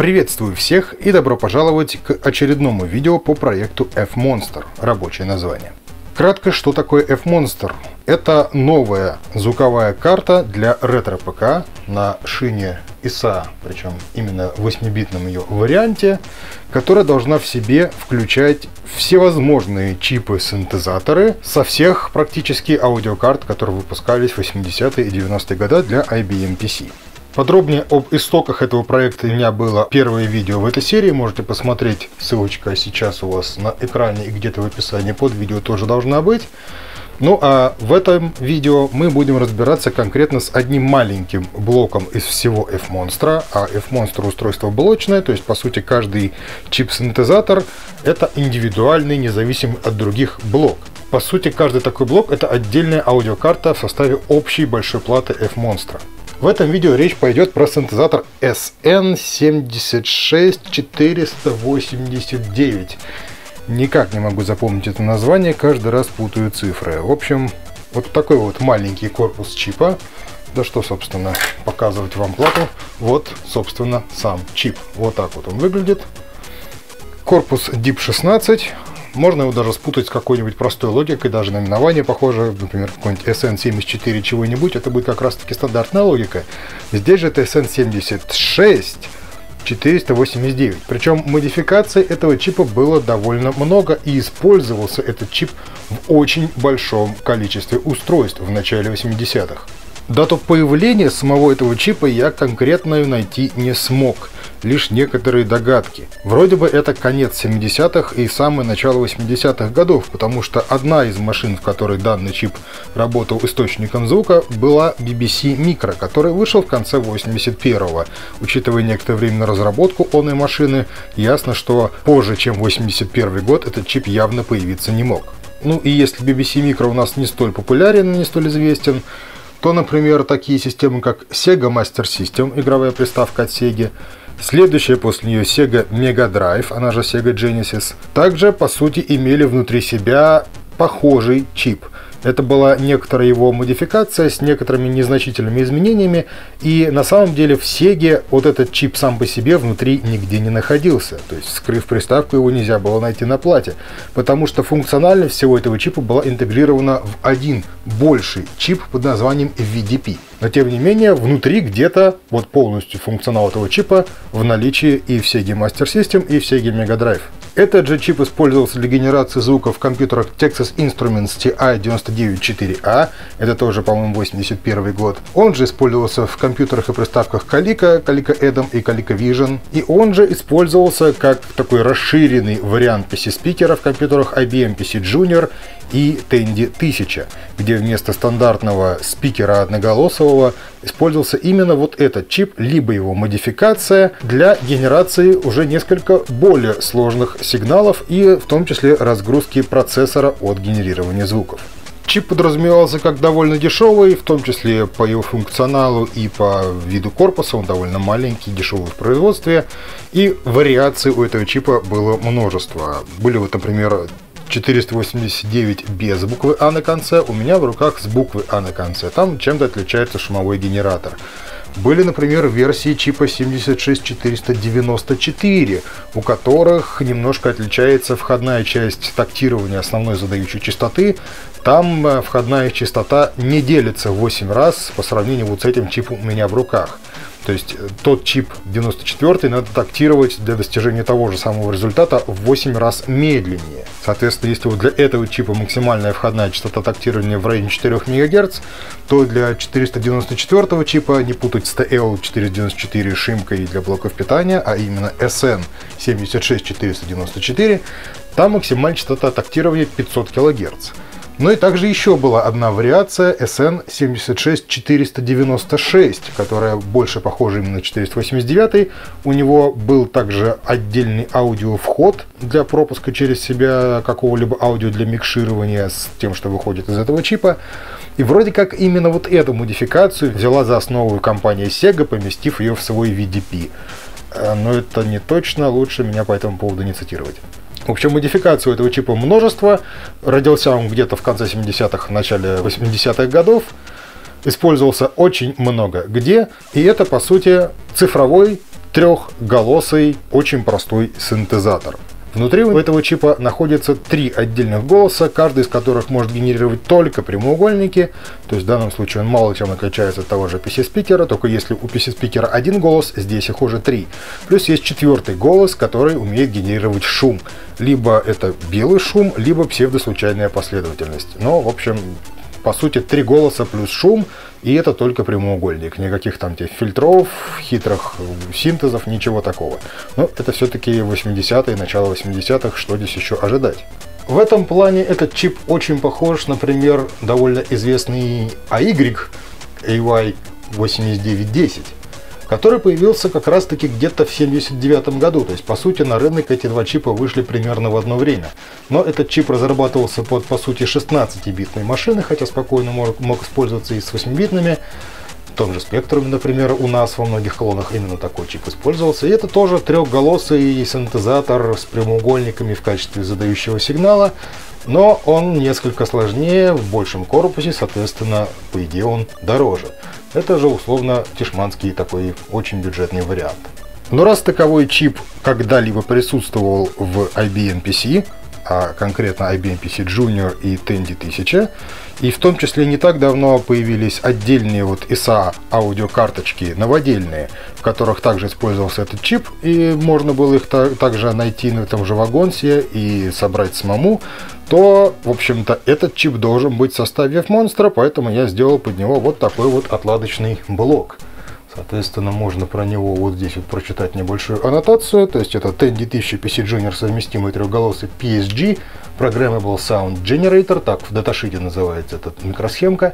Приветствую всех и добро пожаловать к очередному видео по проекту F-Monster, рабочее название. Кратко, что такое F-Monster? Это новая звуковая карта для ретро-ПК на шине ISA, причем именно в 8-битном ее варианте, которая должна в себе включать всевозможные чипы-синтезаторы со всех практически аудиокарт, которые выпускались в 80-е и 90-е годы для IBM PC. Подробнее об истоках этого проекта у меня было первое видео в этой серии, можете посмотреть, ссылочка сейчас у вас на экране и где-то в описании под видео тоже должна быть. Ну а в этом видео мы будем разбираться конкретно с одним маленьким блоком из всего F-Monster, а F-Monster устройство блочное, то есть по сути каждый чип-синтезатор это индивидуальный, независимый от других блок. По сути каждый такой блок это отдельная аудиокарта в составе общей большой платы F-Monster. В этом видео речь пойдет про синтезатор SN76489. Никак не могу запомнить это название, каждый раз путаю цифры. В общем, вот такой вот маленький корпус чипа. Да что, собственно, показывать вам плату. Вот, собственно, сам чип. Вот так вот он выглядит. Корпус DIP16. Можно его даже спутать с какой-нибудь простой логикой, даже наименование похоже, например, какой-нибудь SN74 чего-нибудь, это будет как раз-таки стандартная логика. Здесь же это SN76489. Причем модификаций этого чипа было довольно много, и использовался этот чип в очень большом количестве устройств в начале 80-х. Дату появления самого этого чипа я конкретно найти не смог. Лишь некоторые догадки. Вроде бы это конец 70-х и самое начало 80-х годов, потому что одна из машин, в которой данный чип работал источником звука, была BBC Micro, который вышел в конце 81-го. Учитывая некоторое время на разработку онной машины, ясно, что позже, чем 81 год, этот чип явно появиться не мог. Ну и если BBC Micro у нас не столь популярен, не столь известен, то, например, такие системы, как Sega Master System, игровая приставка от Sega, следующая после нее Sega Mega Drive, она же Sega Genesis, также, по сути, имели внутри себя похожий чип. Это была некоторая его модификация с некоторыми незначительными изменениями, и на самом деле в Sega вот этот чип сам по себе внутри нигде не находился, то есть вскрыв приставку его нельзя было найти на плате, потому что функциональность всего этого чипа была интегрирована в один больший чип под названием VDP. Но тем не менее внутри где-то вот полностью функционал этого чипа в наличии и в Sega Master System, и в Sega Mega Drive. Этот же чип использовался для генерации звука в компьютерах Texas Instruments TI-99-4A, это тоже, по-моему, 81 год. Он же использовался в компьютерах и приставках Calico, Coleco Adam и ColecoVision. И он же использовался как такой расширенный вариант PC-спикера в компьютерах IBM PCjr и Tandy 1000, где вместо стандартного спикера одноголосового использовался именно вот этот чип, либо его модификация для генерации уже несколько более сложных сигналов и в том числе разгрузки процессора от генерирования звуков. Чип подразумевался как довольно дешевый, в том числе по его функционалу и по виду корпуса, он довольно маленький, дешевый в производстве, и вариаций у этого чипа было множество. Были вот, например, 489 без буквы А на конце, у меня в руках с буквы А на конце, там чем-то отличается шумовой генератор. Были, например, версии чипа 76494, у которых немножко отличается входная часть тактирования основной задающей частоты. Там входная частота не делится 8 раз по сравнению вот с этим чипом у меня в руках. То есть тот чип 94 надо тактировать для достижения того же самого результата в 8 раз медленнее. Соответственно, если вот для этого чипа максимальная входная частота тактирования в районе 4 МГц, то для 494 чипа, не путать с TL494 шимкой для блоков питания, а именно SN76494, там максимальная частота тактирования 500 кГц. Ну и также еще была одна вариация SN76496, которая больше похожа именно на 489. У него был также отдельный аудиовход для пропуска через себя какого-либо аудио для микширования с тем, что выходит из этого чипа. И вроде как именно вот эту модификацию взяла за основу компания Sega, поместив ее в свой VDP. Но это не точно, лучше меня по этому поводу не цитировать. В общем, модификаций у этого чипа множество. Родился он где-то в конце 70-х, начале 80-х годов. Использовался очень много где. И это, по сути, цифровой трехголосый, очень простой синтезатор. Внутри у этого чипа находится три отдельных голоса, каждый из которых может генерировать только прямоугольники, то есть в данном случае он мало чем отличается от того же PC-спикера, только если у PC-спикера один голос, здесь их уже три. Плюс есть четвертый голос, который умеет генерировать шум. Либо это белый шум, либо псевдослучайная последовательность. Но, в общем, по сути, три голоса плюс шум, и это только прямоугольник. Никаких там тех фильтров, хитрых синтезов, ничего такого. Но это все-таки 80-е, начало 80-х, что здесь еще ожидать? В этом плане этот чип очень похож, например, довольно известный AY8910, который появился как раз-таки где-то в 79 году. То есть, по сути, на рынок эти два чипа вышли примерно в одно время. Но этот чип разрабатывался под, по сути, 16-битной машины, хотя спокойно мог использоваться и с 8-битными. В том же спектруме, например, у нас во многих клонах именно такой чип использовался. И это тоже трехголосый синтезатор с прямоугольниками в качестве задающего сигнала. Но он несколько сложнее, в большем корпусе, соответственно, по идее он дороже. Это же условно тишманский такой очень бюджетный вариант. Но раз таковой чип когда-либо присутствовал в IBM PC, а конкретно IBM PCjr и Tandy 1000, и в том числе не так давно появились отдельные вот ISA аудиокарточки, новодельные, в которых также использовался этот чип, и можно было их также найти на этом же вагонсе и собрать самому, то, в общем-то, этот чип должен быть в составе F-Monster, поэтому я сделал под него вот такой вот отладочный блок. Соответственно, можно про него вот здесь вот прочитать небольшую аннотацию. То есть это Tandy 1000 PC Junior, совместимый трехголосый PSG, Programmable Sound Generator, так в даташите называется эта микросхемка.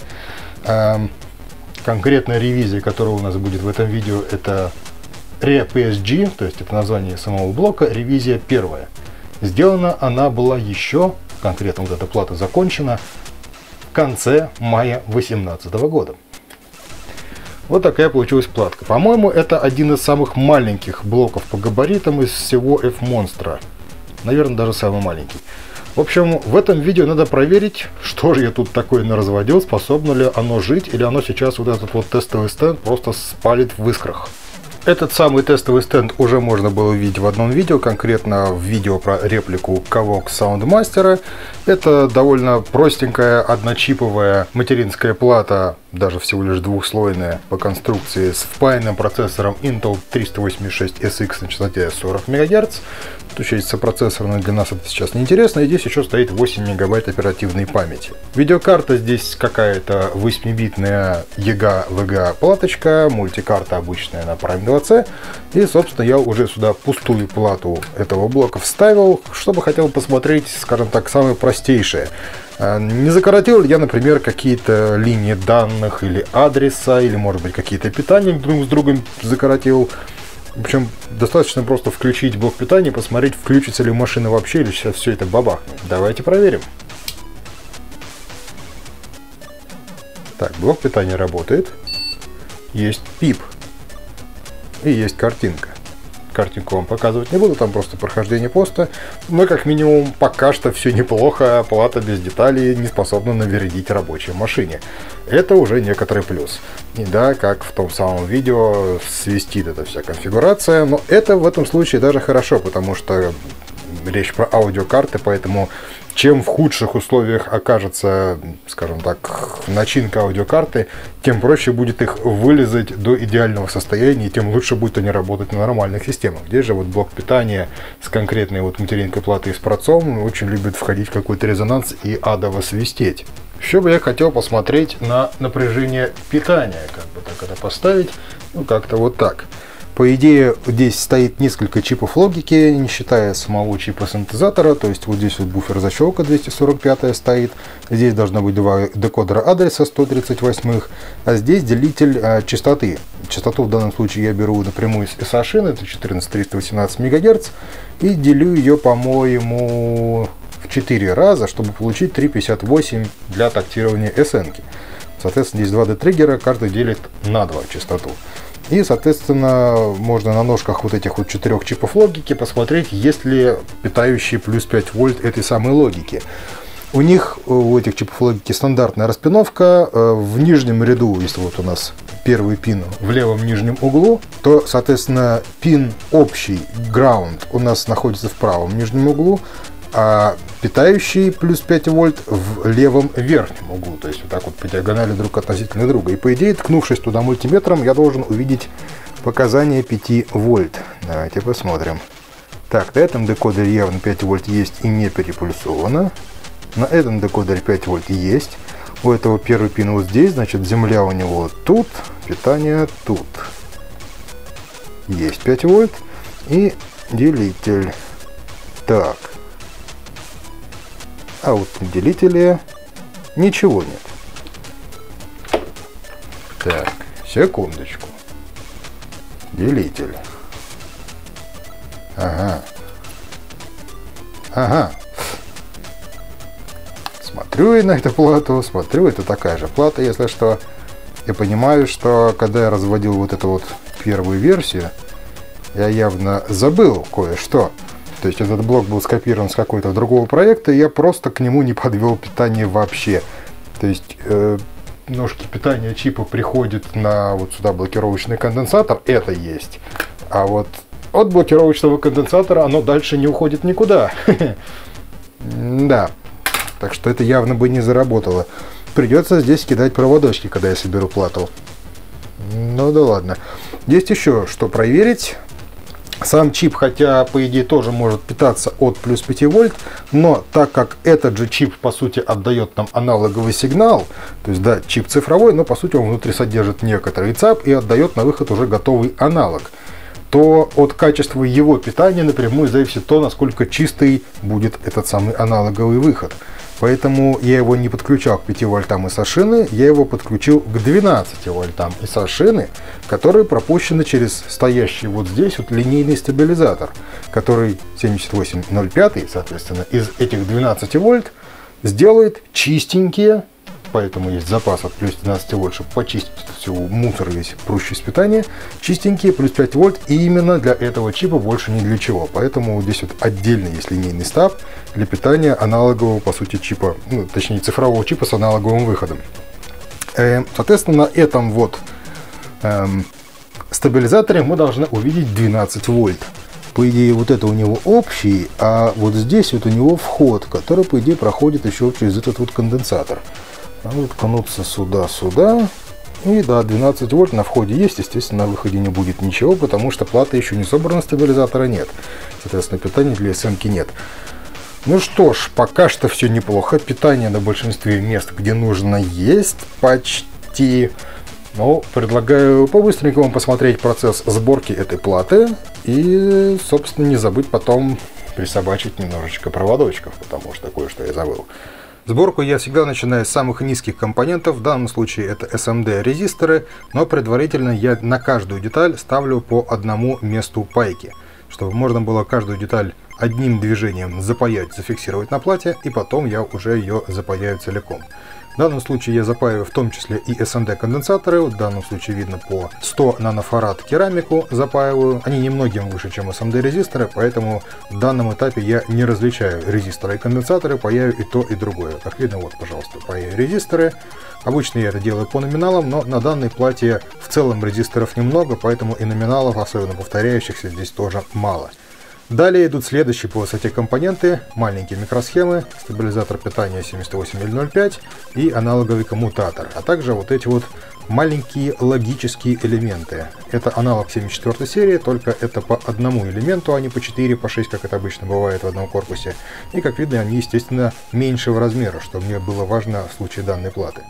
Конкретная ревизия, которая у нас будет в этом видео, это RePSG, то есть это название самого блока, ревизия первая. Сделана она была еще, конкретно вот эта плата закончена, в конце мая 2018 года. Вот такая получилась платка. По-моему, это один из самых маленьких блоков по габаритам из всего F-Monster. Наверное, даже самый маленький. В общем, в этом видео надо проверить, что же я тут такое наразводил, способно ли оно жить, или оно сейчас вот этот вот тестовый стенд просто спалит в искрах. Этот самый тестовый стенд уже можно было увидеть в одном видео, конкретно в видео про реплику CoVOX Soundmaster. Это довольно простенькая одночиповая материнская плата, даже всего лишь двухслойная по конструкции, с впаянным процессором Intel 386SX на частоте 40 МГц. Включается процессор, но для нас это сейчас не интересно. И здесь еще стоит 8 МБ оперативной памяти. Видеокарта здесь какая-то 8-битная EGA-VGA платочка, мультикарта обычная на Prime 2C. И, собственно, я уже сюда пустую плату этого блока вставил, чтобы хотел посмотреть, скажем так, самое простейшее. Не закоротил я, например, какие-то линии данных или адреса, или, может быть, какие-то питания друг с другом закоротил. В общем, достаточно просто включить блок питания, посмотреть, включится ли машина вообще, или сейчас все это бабахнет. Давайте проверим. Так, блок питания работает. Есть пип. И есть картинка. Картинку вам показывать не буду, там просто прохождение поста. Но как минимум пока что все неплохо, плата без деталей не способна навредить рабочей машине. Это уже некоторый плюс. И да, как в том самом видео свистит эта вся конфигурация, но это в этом случае даже хорошо, потому что речь про аудиокарты, поэтому чем в худших условиях окажется, скажем так, начинка аудиокарты, тем проще будет их вылезать до идеального состояния, и тем лучше будет они работать на нормальных системах. Здесь же вот блок питания с конкретной вот материнкой платы и с процом очень любит входить в какой-то резонанс и адово свистеть. Еще бы я хотел посмотреть на напряжение питания, как бы так это поставить, ну как-то вот так. По идее, здесь стоит несколько чипов логики, не считая самого чипа синтезатора, то есть вот здесь вот буфер-защелка 245 стоит, здесь должно быть два декодера адреса 138, а здесь делитель частоты. Частоту в данном случае я беру напрямую из SA-шины, это 14318 МГц, и делю ее, по-моему, в 4 раза, чтобы получить 3,58 для тактирования SN-ки. Соответственно, здесь два D-триггера, каждый делит на 2 частоту. И, соответственно, можно на ножках вот этих вот 4 чипов логики посмотреть, есть ли питающие плюс 5 вольт этой самой логики. У них, у этих чипов логики, стандартная распиновка. В нижнем ряду, если вот у нас первый пин в левом нижнем углу, то, соответственно, пин общий, ground, у нас находится в правом нижнем углу, а питающий плюс 5 вольт в левом верхнем углу. То есть вот так вот по диагонали друг относительно друга. И по идее, ткнувшись туда мультиметром, я должен увидеть показания 5 вольт. Давайте посмотрим. Так, на этом декодере явно 5 вольт есть и не перепульсовано. На этом декодере 5 вольт есть. У этого первый пин вот здесь, значит, земля у него тут, питание тут. Есть 5 вольт и делитель. Так. А вот на делителе ничего нет. Так, секундочку. Делитель. Ага. Ага. Смотрю я на эту плату, смотрю, это такая же плата, если что. Я понимаю, что когда я разводил вот эту вот первую версию, я явно забыл кое-что. То есть этот блок был скопирован с какого-то другого проекта, и я просто к нему не подвел питание вообще. То есть ножки питания чипа приходят на вот сюда блокировочный конденсатор, это есть. А вот от блокировочного конденсатора оно дальше не уходит никуда. Да, так что это явно бы не заработало. Придется здесь кидать проводочки, когда я соберу плату. Ну да ладно. Есть еще что проверить. Сам чип, хотя, по идее, тоже может питаться от плюс 5 вольт, но так как этот же чип, по сути, отдает нам аналоговый сигнал, то есть, да, чип цифровой, но, по сути, он внутри содержит некоторый ЦАП и отдает на выход уже готовый аналог, то от качества его питания напрямую зависит то, насколько чистый будет этот самый аналоговый выход. Поэтому я его не подключал к 5 вольтам из ашины, я его подключил к 12 вольтам из ашины, которые пропущены через стоящий вот здесь вот линейный стабилизатор, который 7805, соответственно, из этих 12 вольт сделает чистенькие, поэтому есть запас от плюс 12 вольт, чтобы почистить всю мусор весь прущий с питания, чистенькие плюс 5 вольт, и именно для этого чипа, больше ни для чего. Поэтому здесь вот отдельно есть линейный стаб для питания аналогового, по сути, чипа, ну, точнее, цифрового чипа с аналоговым выходом. Соответственно, на этом вот стабилизаторе мы должны увидеть 12 вольт. По идее, вот это у него общий, а вот здесь вот у него вход, который, по идее, проходит еще через этот вот конденсатор. Вот ткнуться сюда. И да, 12 вольт на входе есть, естественно, на выходе не будет ничего, потому что плата еще не собрана, стабилизатора нет. Соответственно, питания для СН-ки нет. Ну что ж, пока что все неплохо. Питание на большинстве мест, где нужно, есть почти. Но предлагаю по-быстренькому посмотреть процесс сборки этой платы и, собственно, не забыть потом присобачить немножечко проводочков, потому что кое-что я забыл. Сборку я всегда начинаю с самых низких компонентов, в данном случае это SMD-резисторы, но предварительно я на каждую деталь ставлю по одному месту пайки, чтобы можно было каждую деталь одним движением запаять, зафиксировать на плате, и потом я уже ее запаяю целиком. В данном случае я запаиваю в том числе и SMD-конденсаторы, в данном случае видно по 100 нанофарад керамику запаиваю, они немногим выше, чем SMD-резисторы, поэтому в данном этапе я не различаю резисторы и конденсаторы, паяю и то, и другое. Как видно, вот, пожалуйста, паяю резисторы. Обычно я это делаю по номиналам, но на данной плате в целом резисторов немного, поэтому и номиналов, особенно повторяющихся, здесь тоже мало. Далее идут следующие по высоте компоненты, маленькие микросхемы, стабилизатор питания 78005 и аналоговый коммутатор, а также вот эти вот маленькие логические элементы. Это аналог 74 серии, только это по одному элементу, а не по 4, по 6, как это обычно бывает в одном корпусе. И как видно, они, естественно, меньшего размера, что мне было важно в случае данной платы.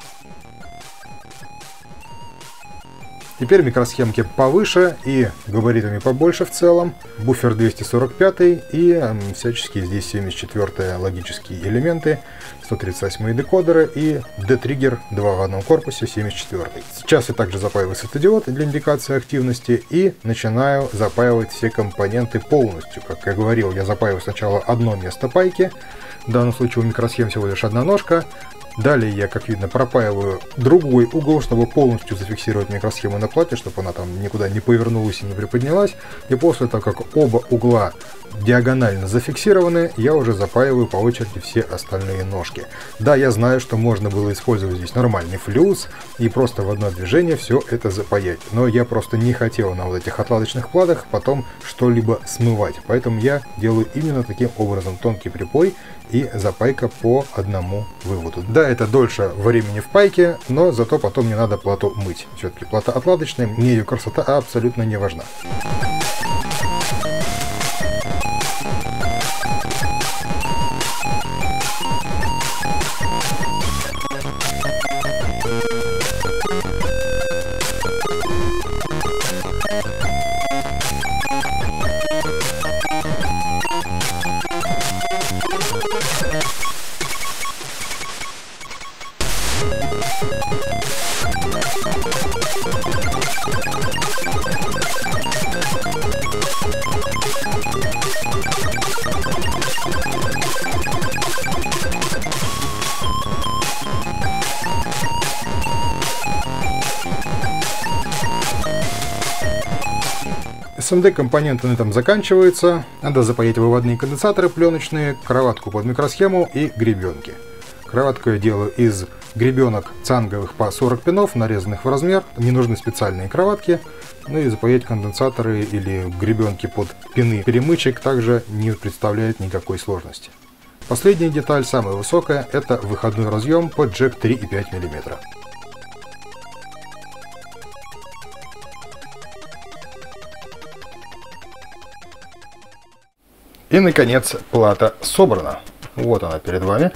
Теперь микросхемки повыше и габаритами побольше в целом. Буфер 245 и всяческие здесь 74 логические элементы, 138 декодеры и D-триггер 2 в одном корпусе 74. Сейчас я также запаиваю светодиод для индикации активности и начинаю запаивать все компоненты полностью. Как я говорил, я запаиваю сначала одно место пайки. В данном случае у микросхем всего лишь одна ножка. Далее я, как видно, пропаиваю другой угол, чтобы полностью зафиксировать микросхему на плате, чтобы она там никуда не повернулась и не приподнялась. И после того, как оба угла диагонально зафиксированы, я уже запаиваю по очереди все остальные ножки. Да, я знаю, что можно было использовать здесь нормальный флюс и просто в одно движение все это запаять, но я просто не хотел на вот этих отладочных платах потом что-либо смывать, поэтому я делаю именно таким образом тонкий припой и запайка по одному выводу. Да, это дольше времени в пайке, но зато потом не надо плату мыть. Все-таки плата отладочная, мне ее красота абсолютно не важна. SMD-компоненты на этом заканчиваются, надо запаять выводные конденсаторы пленочные, кроватку под микросхему и гребенки. Кроватку я делаю из гребенок цанговых по 40 пинов, нарезанных в размер, не нужны специальные кроватки, ну и запаять конденсаторы или гребенки под пины перемычек также не представляет никакой сложности. Последняя деталь, самая высокая, это выходной разъем под джек 3,5 мм. И, наконец, плата собрана. Вот она перед вами.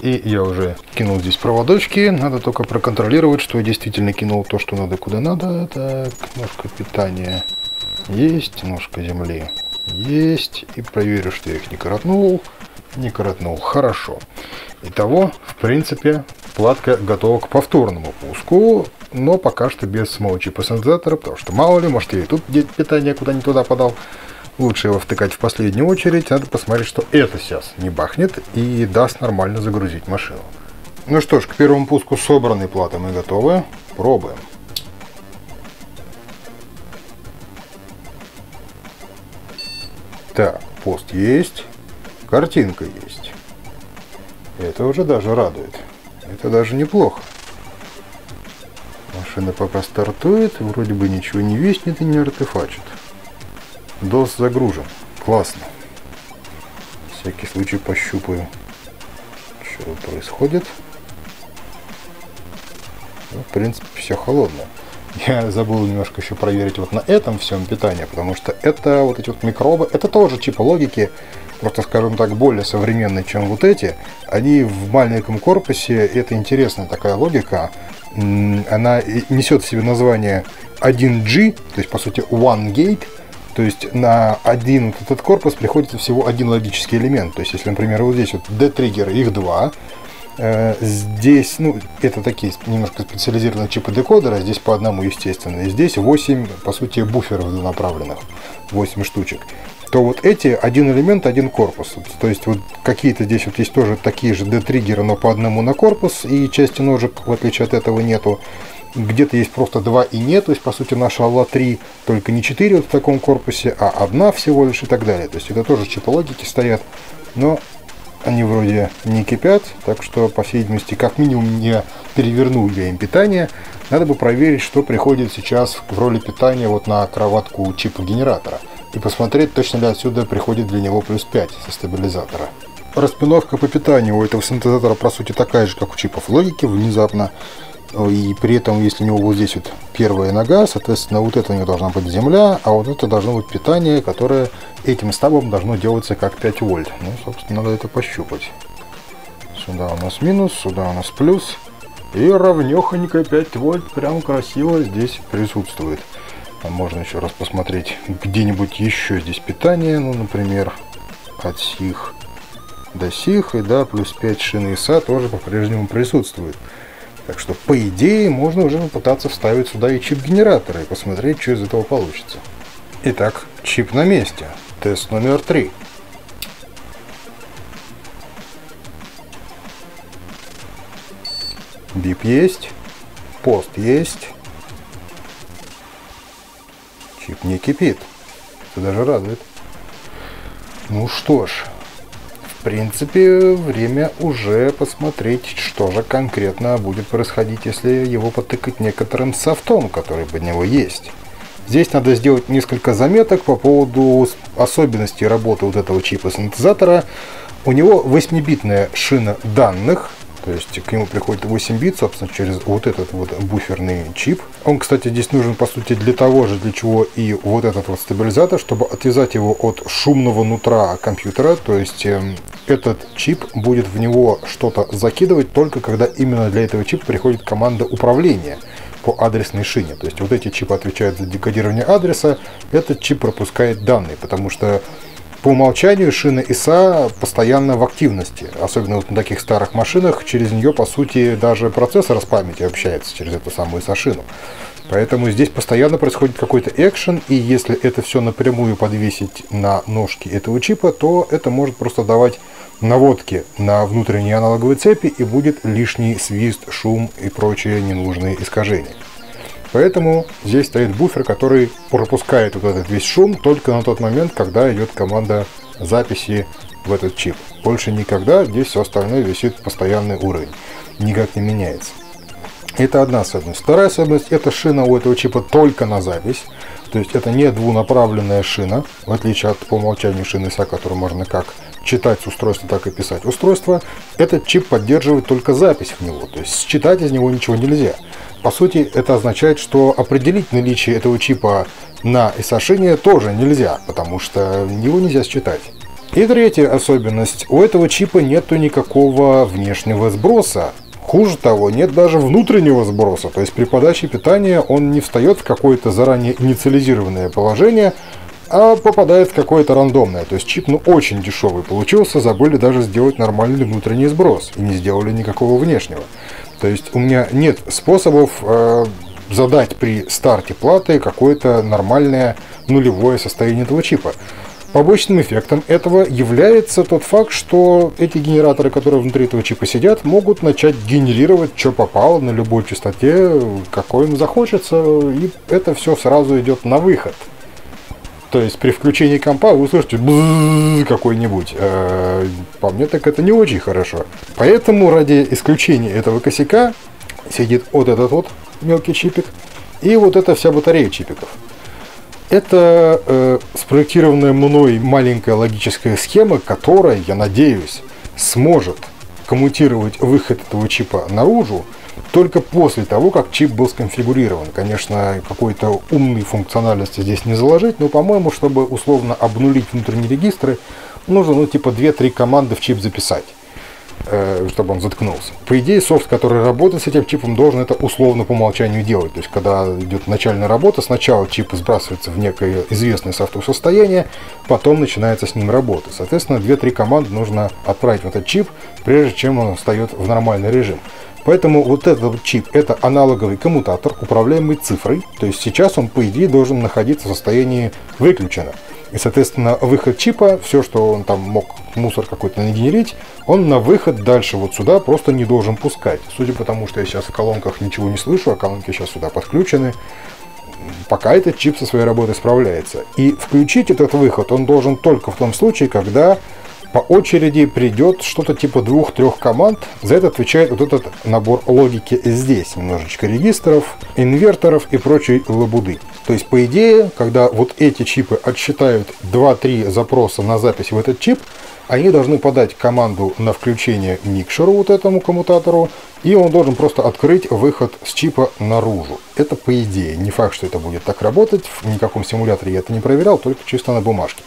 И я уже кинул здесь проводочки. Надо только проконтролировать, что я действительно кинул то, что надо, куда надо. Так, ножка питания есть, ножка земли есть. И проверю, что я их не коротнул. Не коротнул. Хорошо. Итого, в принципе, платка готова к повторному пуску. Но пока что без самого чипа синтезатора, потому что мало ли, может, я и тут где-то питание куда не туда подал. Лучше его втыкать в последнюю очередь, надо посмотреть, что это сейчас не бахнет и даст нормально загрузить машину. Ну что ж, к первому пуску собраны платы мы готовы, пробуем. Так, пост есть, картинка есть. Это уже даже радует, это даже неплохо. Машина пока стартует, вроде бы ничего не виснет и не артефачит. DOS загружен. Классно. На всякий случай пощупаю, что происходит. Ну, в принципе, все холодно. Я забыл немножко еще проверить вот на этом всем питание, потому что это вот эти вот микробы, это тоже чипы логики, просто, скажем так, более современные, чем вот эти. Они в маленьком корпусе, это интересная такая логика. Она несет в себе название 1G, то есть, по сути, One Gate. То есть на один вот этот корпус приходится всего один логический элемент. То есть если, например, вот здесь вот D-триггеры, их два. Здесь, ну, это такие немножко специализированные чипы декодера. Здесь по одному, естественно. И здесь 8, по сути, буферов направленных. 8 штучек. То вот эти один элемент, один корпус. То есть вот какие-то здесь вот есть тоже такие же D-триггеры, но по одному на корпус. И части ножек, в отличие от этого, нету. Где-то есть просто 2 и нет, то есть, по сути, наша Алла 3, только не 4 вот в таком корпусе, а одна всего лишь и так далее. То есть это тоже чипы логики стоят, но они вроде не кипят, так что, по всей видимости, как минимум не перевернул я им питание. Надо бы проверить, что приходит сейчас в роли питания вот на кроватку чипа генератора. И посмотреть, точно ли отсюда приходит для него плюс 5 со стабилизатора. Распиновка по питанию у этого синтезатора, по сути, такая же, как у чипов логики, внезапно. И при этом, если у него вот здесь вот первая нога, соответственно, вот это у него должна быть земля, а вот это должно быть питание, которое этим стабом должно делаться как 5 вольт. Ну, собственно, надо это пощупать. Сюда у нас минус, сюда у нас плюс. И равнёхонько 5 вольт прям красиво здесь присутствует. Можно еще раз посмотреть где-нибудь еще здесь питание, ну, например, от сих до сих, и да, плюс 5 шины ИСа тоже по-прежнему присутствует. Так что, по идее, можно уже попытаться вставить сюда и чип генератора и посмотреть, что из этого получится. Итак, чип на месте. Тест номер 3. Бип есть. Пост есть. Чип не кипит. Это даже радует. Ну что ж, в принципе, время уже посмотреть, что же конкретно будет происходить, если его потыкать некоторым софтом, который под него есть. Здесь надо сделать несколько заметок по поводу особенностей работы вот этого чипа-синтезатора. У него 8-битная шина данных, то есть к нему приходит 8 бит, собственно, через вот этот вот буферный чип. Он, кстати, здесь нужен, по сути, для того же, для чего и вот этот вот стабилизатор, чтобы отвязать его от шумного нутра компьютера. То есть этот чип будет в него что-то закидывать только когда именно для этого чипа приходит команда управления по адресной шине. То есть вот эти чипы отвечают за декодирование адреса, этот чип пропускает данные, потому что по умолчанию шина ИСА постоянно в активности, особенно вот на таких старых машинах, через нее, по сути, даже процессор с памятью общается через эту самую ИСА-шину. Поэтому здесь постоянно происходит какой-то экшен, и если это все напрямую подвесить на ножки этого чипа, то это может просто давать наводки на внутренние аналоговые цепи, и будет лишний свист, шум и прочие ненужные искажения. Поэтому здесь стоит буфер, который пропускает вот этот весь шум только на тот момент, когда идет команда записи в этот чип. Больше никогда, здесь все остальное висит в постоянный уровень, никак не меняется. Это одна особенность. Вторая особенность – это шина у этого чипа только на запись. То есть это не двунаправленная шина, в отличие от по умолчанию шины ИСА, которую можно как читать с устройства, так и писать устройство. Этот чип поддерживает только запись в него, то есть считать из него ничего нельзя. По сути, это означает, что определить наличие этого чипа на ИСА-шине тоже нельзя, потому что его нельзя считать. И третья особенность. У этого чипа нету никакого внешнего сброса. Хуже того, нет даже внутреннего сброса. То есть при подаче питания он не встает в какое-то заранее инициализированное положение, а попадает в какое-то рандомное. То есть чип, ну, очень дешевый получился, забыли даже сделать нормальный внутренний сброс и не сделали никакого внешнего. То есть у меня нет способов задать при старте платы какое-то нормальное нулевое состояние этого чипа. Побочным эффектом этого является тот факт, что эти генераторы, которые внутри этого чипа сидят, могут начать генерировать, что попало, на любой частоте, какой им захочется, и это все сразу идет на выход. То есть при включении компа вы услышите какой-нибудь. По мне так это не очень хорошо. Поэтому ради исключения этого косяка сидит вот этот вот мелкий чипик и вот эта вся батарея чипиков. Это спроектированная мной маленькая логическая схема, которая, я надеюсь, сможет коммутировать выход этого чипа наружу только после того, как чип был сконфигурирован. Конечно, какой-то умной функциональности здесь не заложить, но, по-моему, чтобы условно обнулить внутренние регистры, нужно, ну, типа 2-3 команды в чип записать, чтобы он заткнулся. По идее, софт, который работает с этим чипом, должен это условно по умолчанию делать. То есть, когда идет начальная работа, сначала чип сбрасывается в некое известное софту состояние, потом начинается с ним работа. Соответственно, 2-3 команды нужно отправить в этот чип, прежде чем он встает в нормальный режим. Поэтому вот этот чип – это аналоговый коммутатор, управляемый цифрой. То есть сейчас он, по идее, должен находиться в состоянии «выключено». И, соответственно, выход чипа, все, что он там мог мусор какой-то нагенерить, он на выход дальше вот сюда просто не должен пускать. Судя по тому, что я сейчас в колонках ничего не слышу, а колонки сейчас сюда подключены, пока этот чип со своей работой справляется. И включить этот выход он должен только в том случае, когда по очереди придет что-то типа 2-3 команд. За это отвечает вот этот набор логики здесь. Немножечко регистров, инверторов и прочей лабуды. То есть, по идее, когда вот эти чипы отсчитают 2-3 запроса на запись в этот чип, они должны подать команду на включение микшеру, вот этому коммутатору, и он должен просто открыть выход с чипа наружу. Это по идее. Не факт, что это будет так работать. В никаком симуляторе я это не проверял, только чисто на бумажке.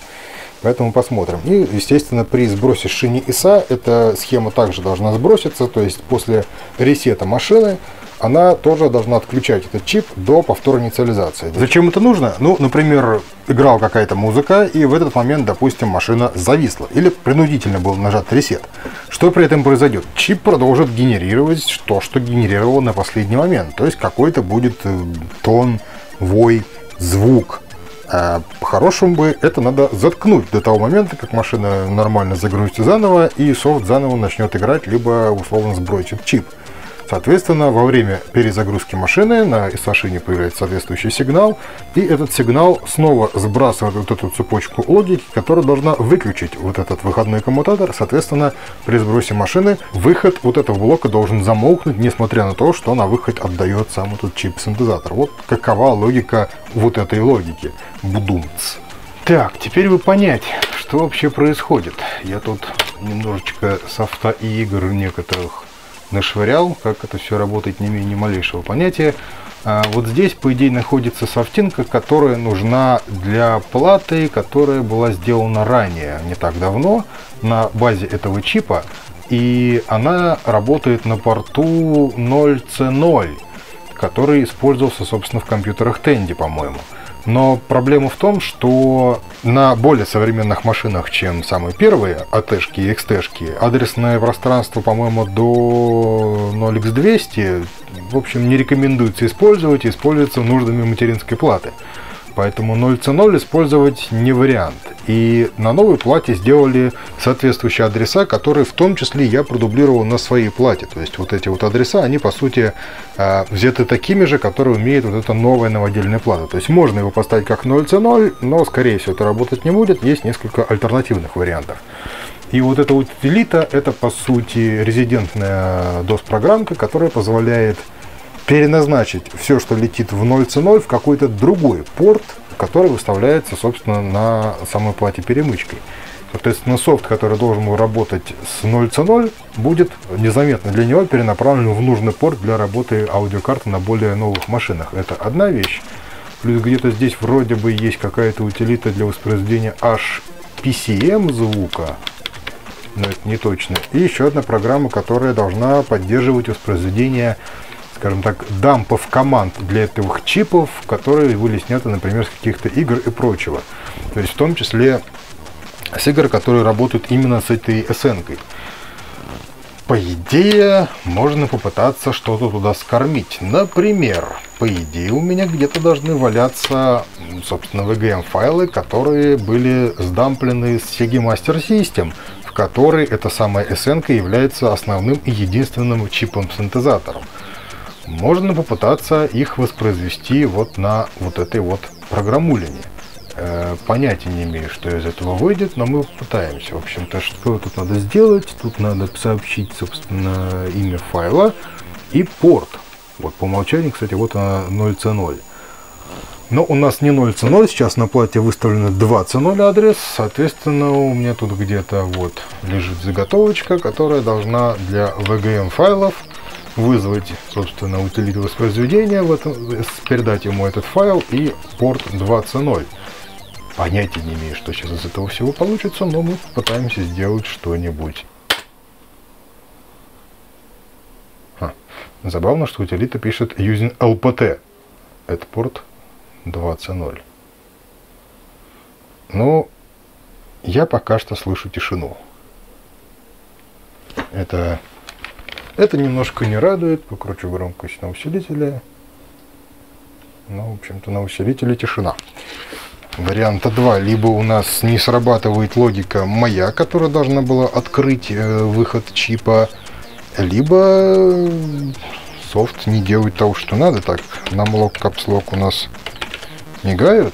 Поэтому посмотрим. И, естественно, при сбросе шины ИСА эта схема также должна сброситься. То есть после ресета машины она тоже должна отключать этот чип до повторной инициализации. Зачем это нужно? Ну, например, играла какая-то музыка, и в этот момент, допустим, машина зависла. Или принудительно был нажат ресет. Что при этом произойдет? Чип продолжит генерировать то, что генерировал на последний момент. То есть какой-то будет тон, вой, звук. По-хорошему бы это надо заткнуть до того момента, как машина нормально загрузится заново, и софт заново начнет играть, либо условно сбросит чип. Соответственно, во время перезагрузки машины на SH-шине появляется соответствующий сигнал, и этот сигнал снова сбрасывает вот эту цепочку логики, которая должна выключить вот этот выходной коммутатор. Соответственно, при сбросе машины выход вот этого блока должен замолкнуть, несмотря на то, что на выход отдает сам этот чип-синтезатор. Вот какова логика вот этой логики. Будумц. Так, теперь вы понять, что вообще происходит. Я тут немножечко софта и игр некоторых нашвырял, как это все работает, не имея ни малейшего понятия. Вот здесь, по идее, находится софтинка, которая нужна для платы, которая была сделана ранее, не так давно, на базе этого чипа, и она работает на порту 0C0, который использовался, собственно, в компьютерах Tandy, по-моему. Но проблема в том, что на более современных машинах, чем самые первые, АТ-шки и XT-шки, адресное пространство, по-моему, до 0x200, в общем, не рекомендуется использовать, используется нуждами материнской платы. Поэтому 0C0 использовать не вариант. И на новой плате сделали соответствующие адреса, которые в том числе я продублировал на своей плате. То есть вот эти вот адреса, они по сути взяты такими же, которые умеет вот эта новая новодельная плата. То есть можно его поставить как 0C0, но скорее всего это работать не будет. Есть несколько альтернативных вариантов. И вот эта утилита, это по сути резидентная DOS-программка, которая позволяет переназначить все, что летит в 0C0, в какой-то другой порт, который выставляется, собственно, на самой плате перемычкой. Соответственно, софт, который должен работать с 0C0, будет незаметно для него перенаправлен в нужный порт для работы аудиокарты на более новых машинах. Это одна вещь. Плюс где-то здесь вроде бы есть какая-то утилита для воспроизведения HPCM звука. Но это не точно. И еще одна программа, которая должна поддерживать воспроизведение, скажем так, дампов команд для этих чипов, которые были сняты, например, с каких-то игр и прочего. То есть в том числе с игр, которые работают именно с этой SN-кой. По идее, можно попытаться что-то туда скормить. Например, по идее, у меня где-то должны валяться, собственно, VGM-файлы, которые были сдамплены с Sega Master System, в которой эта самая SN-ка является основным и единственным чипом-синтезатором. Можно попытаться их воспроизвести вот на вот этой вот программулине. Понятия не имею, что из этого выйдет, но мы попытаемся. В общем-то, что тут надо сделать? Тут надо сообщить, собственно, имя файла и порт. Вот по умолчанию, кстати, вот она 0C0. Но у нас не 0C0, сейчас на плате выставлено 2C0 адрес. Соответственно, у меня тут где-то вот лежит заготовочка, которая должна для VGM файлов вызвать, собственно, утилиту воспроизведения, в этом, передать ему этот файл и порт 2C0. Понятия не имею, что сейчас из этого всего получится, но мы попытаемся сделать что-нибудь. Забавно, что утилита пишет using LPT. Это порт 2C0. Но я пока что слышу тишину. Это немножко не радует, покручу громкость на усилителе. Ну, в общем-то, на усилителе тишина. Варианта 2. Либо у нас не срабатывает логика моя, которая должна была открыть выход чипа, либо софт не делает того, что надо. Так, нам лог, капслог у нас мигают.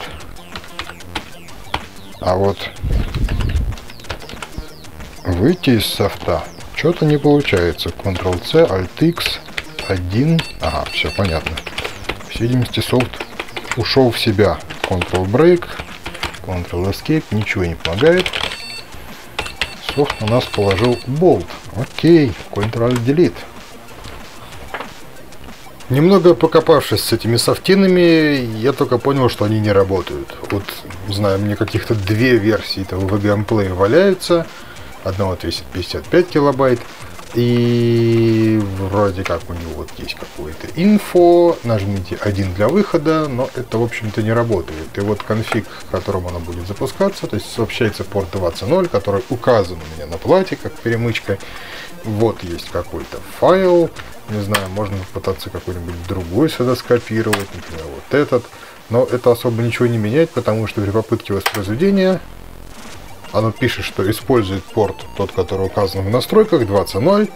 А вот выйти из софта что-то не получается. Ctrl-C, Alt-X, 1. Ага, все понятно. В видимости, софт ушел в себя. Ctrl-Break, Ctrl-Escape, ничего не помогает. Софт у нас положил болт. Окей, Ctrl-Delete. Немного покопавшись с этими софтинами, я только понял, что они не работают. Вот, знаю, мне каких-то две версии этого VGMPLAY валяются. Одна вот весит 55 килобайт, и вроде как у него вот есть какое-то инфо, нажмите 1 для выхода, но это, в общем-то, не работает. И вот конфиг, к которому оно будет запускаться, то есть сообщается порт 2C0, который указан у меня на плате, как перемычка. Вот есть какой-то файл, не знаю, можно попытаться какой-нибудь другой сюда скопировать, например, вот этот, но это особо ничего не меняет, потому что при попытке воспроизведения оно пишет, что использует порт, тот, который указан в настройках, 2C0.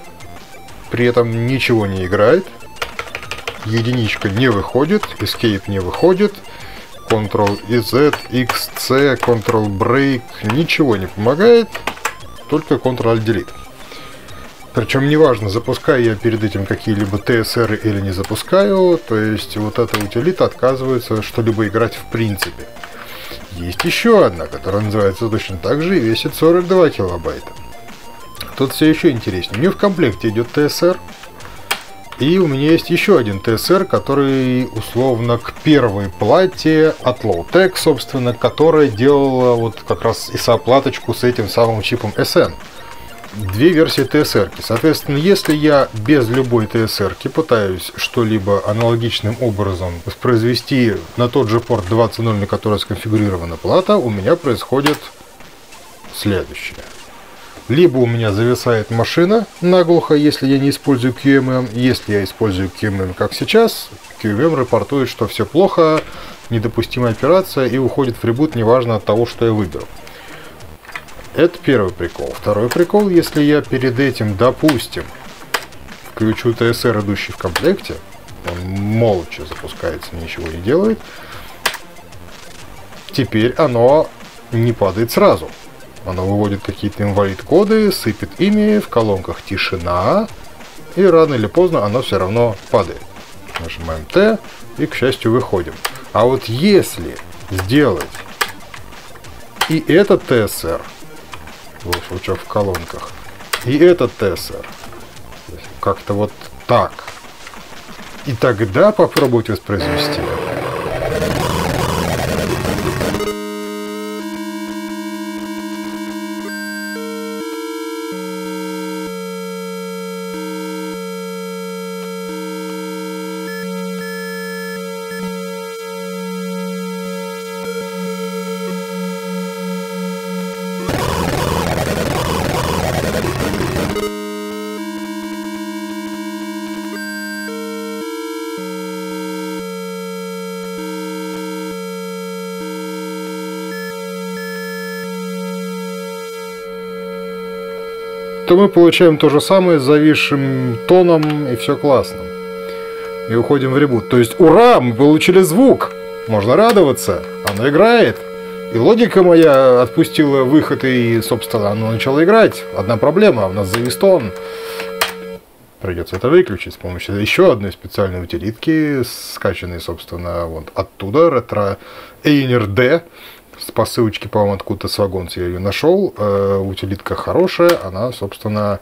при этом ничего не играет. Единичка не выходит, Escape не выходит, Ctrl-Z, XC, Ctrl-Break, ничего не помогает, только Ctrl-Alt-Delete. Причем неважно, запускаю я перед этим какие-либо TSR или не запускаю, то есть вот эта утилита отказывается что-либо играть в принципе. Есть еще одна, которая называется точно так же и весит 42 килобайта. Тут все еще интереснее. У нее в комплекте идет TSR. И у меня есть еще один TSR, который условно к первой плате от Lowtech, собственно, которая делала вот как раз и сооплаточку с этим самым чипом SN. Две версии TSR-ки. Соответственно, если я без любой TSR-ки пытаюсь что-либо аналогичным образом воспроизвести на тот же порт 2.0, на который сконфигурирована плата, у меня происходит следующее. Либо у меня зависает машина наглухо, если я не использую QMM. Если я использую QMM, как сейчас, QMM рапортует, что все плохо, недопустимая операция, и уходит в ребут, неважно от того, что я выберу. Это первый прикол. Второй прикол, если я перед этим, допустим, включу TSR, идущий в комплекте, он молча запускается, ничего не делает, теперь оно не падает сразу. Оно выводит какие-то инвалид-коды, сыпет ими, в колонках тишина, и рано или поздно оно все равно падает. Нажимаем Т и, к счастью, выходим. А вот если сделать и этот TSR, лучше в колонках, и этот TSR, как-то вот так, и тогда попробовать воспроизвести. То мы получаем то же самое с зависшим тоном, и все классно. И уходим в ребут. То есть, ура, мы получили звук! Можно радоваться, оно играет. И логика моя отпустила выход, и, собственно, оно начало играть. Одна проблема, у нас завис тон. Придется это выключить с помощью еще одной специальной утилитки, скачанной, собственно, вот оттуда, ретро ANRD. По ссылочке, по-моему, откуда-то с вагонца я ее нашел. Утилитка хорошая, она, собственно,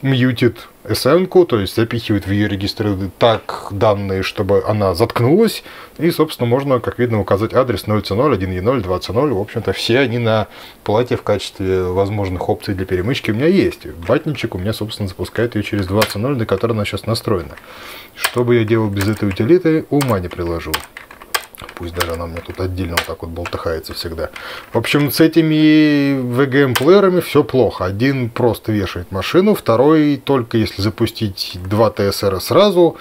мьютит SN-ку, то есть запихивает в ее регистры так данные, чтобы она заткнулась. И, собственно, можно, как видно, указать адрес 0C0, 1E0, 2C0. В общем-то, все они на плате в качестве возможных опций для перемычки у меня есть. Батничек у меня, собственно, запускает ее через 2C0, на которой она сейчас настроена. Что бы я делал без этой утилиты, ума не приложу. Пусть даже она у меня тут отдельно вот так вот болтыхается всегда. В общем, с этими VGM-плеерами все плохо. Один просто вешает машину, второй, только если запустить два TSR сразу,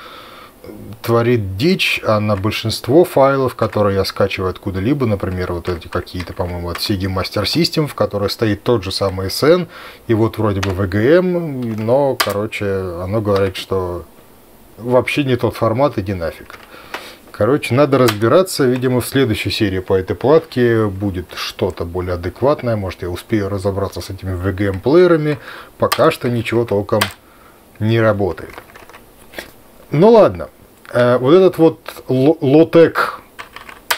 творит дичь, а на большинство файлов, которые я скачиваю откуда-либо, например, вот эти какие-то, по-моему, от Sega Master System, в которой стоит тот же самый SN, и вот вроде бы VGM, но, короче, оно говорит, что вообще не тот формат, иди нафиг. Короче, надо разбираться, видимо, в следующей серии по этой платке будет что-то более адекватное, может, я успею разобраться с этими VGM-плеерами, пока что ничего толком не работает. Ну ладно, вот этот вот Lowtech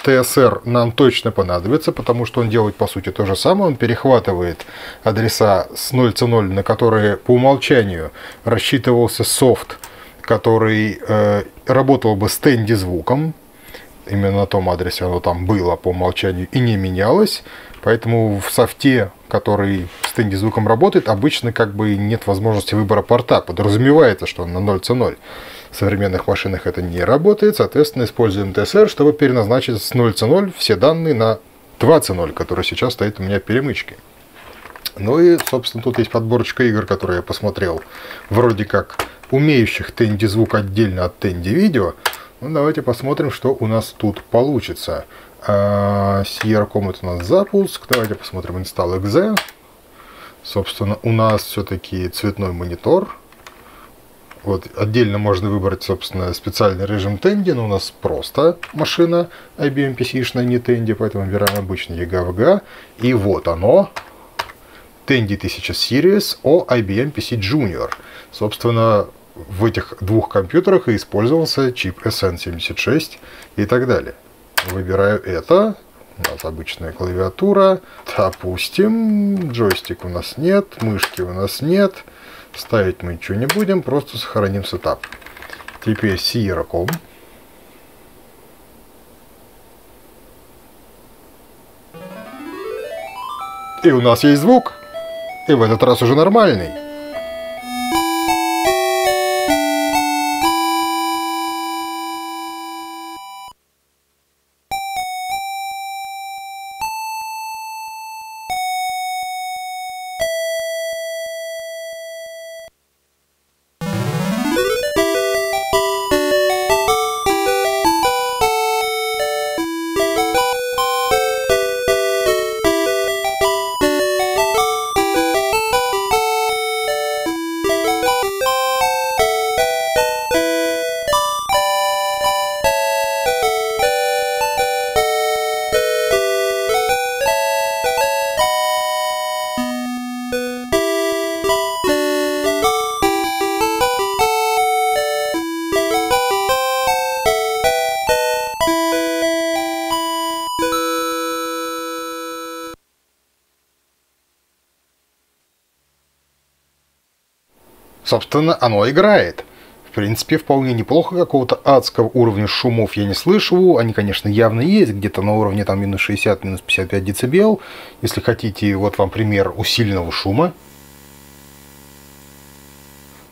TSR нам точно понадобится, потому что он делает, по сути, то же самое, он перехватывает адреса с 0C0, на которые по умолчанию рассчитывался софт, который работал бы с Tandy звуком, именно на том адресе оно там было по умолчанию и не менялось, поэтому в софте, который с Tandy звуком работает, обычно как бы нет возможности выбора порта, подразумевается, что он на 0C0. В современных машинах это не работает, соответственно, используем TSR, чтобы переназначить с 0C0 все данные на 2C0, который сейчас стоит у меня в перемычке. Ну и, собственно, тут есть подборочка игр, которые я посмотрел, вроде как умеющих Tandy звук отдельно от Tandy видео. Ну, давайте посмотрим, что у нас тут получится. Sierra Comet у нас запуск. Давайте посмотрим Install .exe. Собственно, у нас все-таки цветной монитор. Вот, отдельно можно выбрать, собственно, специальный режим Tandy, но у нас просто машина IBM PC-шная, не Tandy, поэтому выбираем обычный EGVG. И вот оно, Tandy 1000 Series о IBM PC Junior. Собственно, в этих двух компьютерах и использовался чип SN76 и так далее. Выбираю это. У нас обычная клавиатура. Допустим, джойстик у нас нет, мышки у нас нет. Ставить мы ничего не будем, просто сохраним сетап. Теперь Sierra.com. И у нас есть звук. И в этот раз уже нормальный. Собственно, оно играет. В принципе, вполне неплохо. Какого-то адского уровня шумов я не слышу. Они, конечно, явно есть. Где-то на уровне там минус 60, минус 55 дБ. Если хотите, вот вам пример усиленного шума.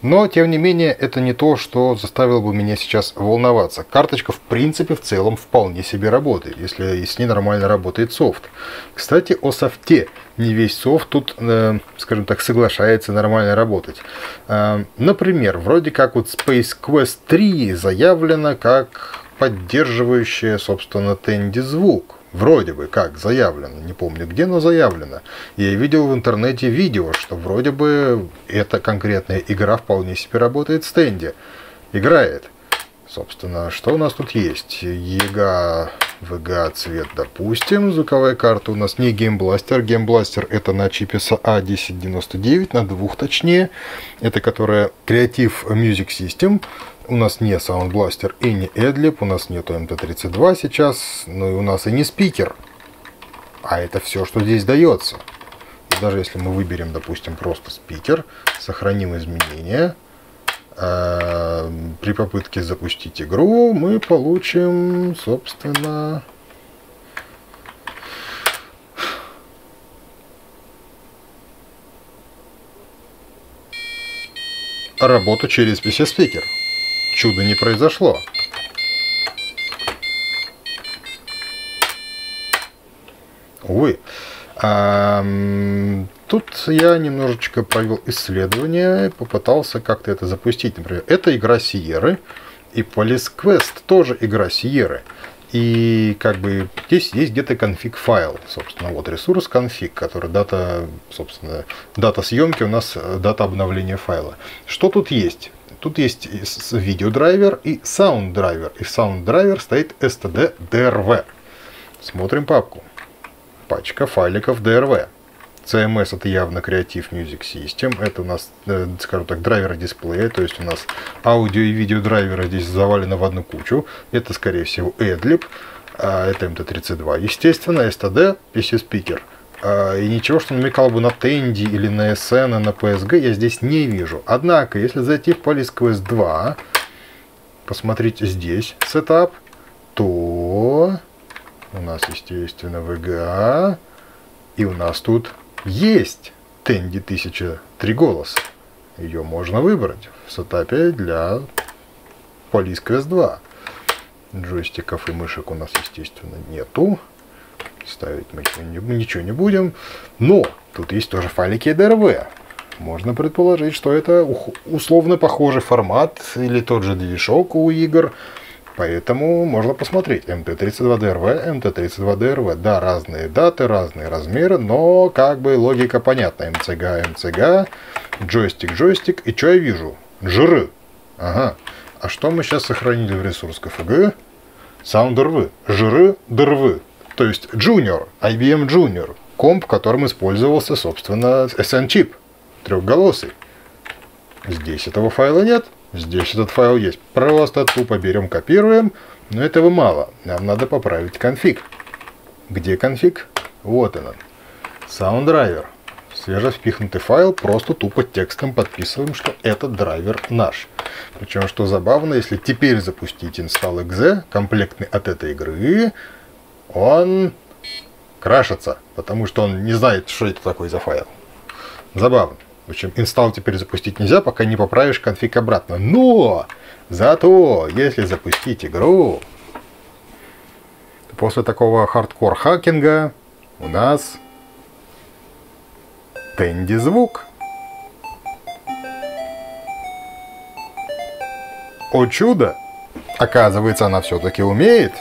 Но, тем не менее, это не то, что заставило бы меня сейчас волноваться. Карточка, в принципе, в целом вполне себе работает, если с ней нормально работает софт. Кстати, о софте. Не весь софт тут, скажем так, соглашается нормально работать. Например, вроде как вот Space Quest 3 заявлено как поддерживающая, собственно, Tandy звук. Вроде бы как заявлено, не помню где, но заявлено. Я видел в интернете видео, что вроде бы эта конкретная игра вполне себе работает с Tandy. Играет. Собственно, что у нас тут есть? EGA, VGA цвет, допустим. Звуковая карта у нас не геймбластер. Геймбластер это на чипе A1099, на двух точнее. Это которая Creative Music System. У нас не Sound Blaster и не Adlib, у нас нету MT32 сейчас, но и у нас и не спикер. А это все, что здесь дается. И даже если мы выберем, допустим, просто спикер, сохраним изменения, при попытке запустить игру мы получим, собственно... работу через PC-спикер. Чудо не произошло. Увы. Тут я немножечко провел исследование, попытался как-то это запустить. Например, это игра Sierra, и Police Quest тоже игра Sierra. И как бы здесь есть где-то конфиг файл, собственно, вот ресурс конфиг, который дата, собственно, дата съемки у нас, дата обновления файла. Что тут есть? Тут есть видеодрайвер и саунддрайвер. И саунддрайвер стоит std.drv. Смотрим папку. Пачка файликов drv. CMS это явно Creative Music System. Это у нас, скажем так, драйверы дисплея. То есть у нас аудио и видео драйверы здесь завалено в одну кучу. Это, скорее всего, Adlib. Это MT32. Естественно, STD, PC-спикер. И ничего, что намекал бы на Tandy или на SN, на PSG, я здесь не вижу. Однако, если зайти в Police Quest 2, посмотреть здесь сетап, то у нас, естественно, VGA. И у нас тут есть Tandy 1000 3 голоса. Ее можно выбрать в сетапе для Police Quest 2. Джойстиков и мышек у нас, естественно, нету. Ставить мы ничего не будем. Но тут есть тоже файлики DRV. Можно предположить, что это условно похожий формат или тот же движок у игр. Поэтому можно посмотреть. MT32DRV, MT32DRV. Да, разные даты, разные размеры, но как бы логика понятна. MCG, MCG, джойстик, джойстик. И что я вижу? Жиры. Ага. А что мы сейчас сохранили в ресурс КФГ? Саундервы, жиры, дырвы. То есть Junior, IBM Junior. Комп, которым использовался, собственно, SN-чип. Трехголосый. Здесь этого файла нет. Здесь этот файл есть. Просто тупо берем, копируем. Но этого мало. Нам надо поправить конфиг. Где конфиг? Вот он. Sound-драйвер. Свежевпихнутый файл, просто тупо текстом подписываем, что этот драйвер наш. Причем, что забавно, если теперь запустить install.exe, комплектный от этой игры, он крашится, потому что он не знает, что это такое за файл. Забавно. В общем, install теперь запустить нельзя, пока не поправишь конфиг обратно. Но! Зато, если запустить игру, то после такого хардкор-хакинга у нас Tandy звук. О чудо! Оказывается, она все-таки умеет.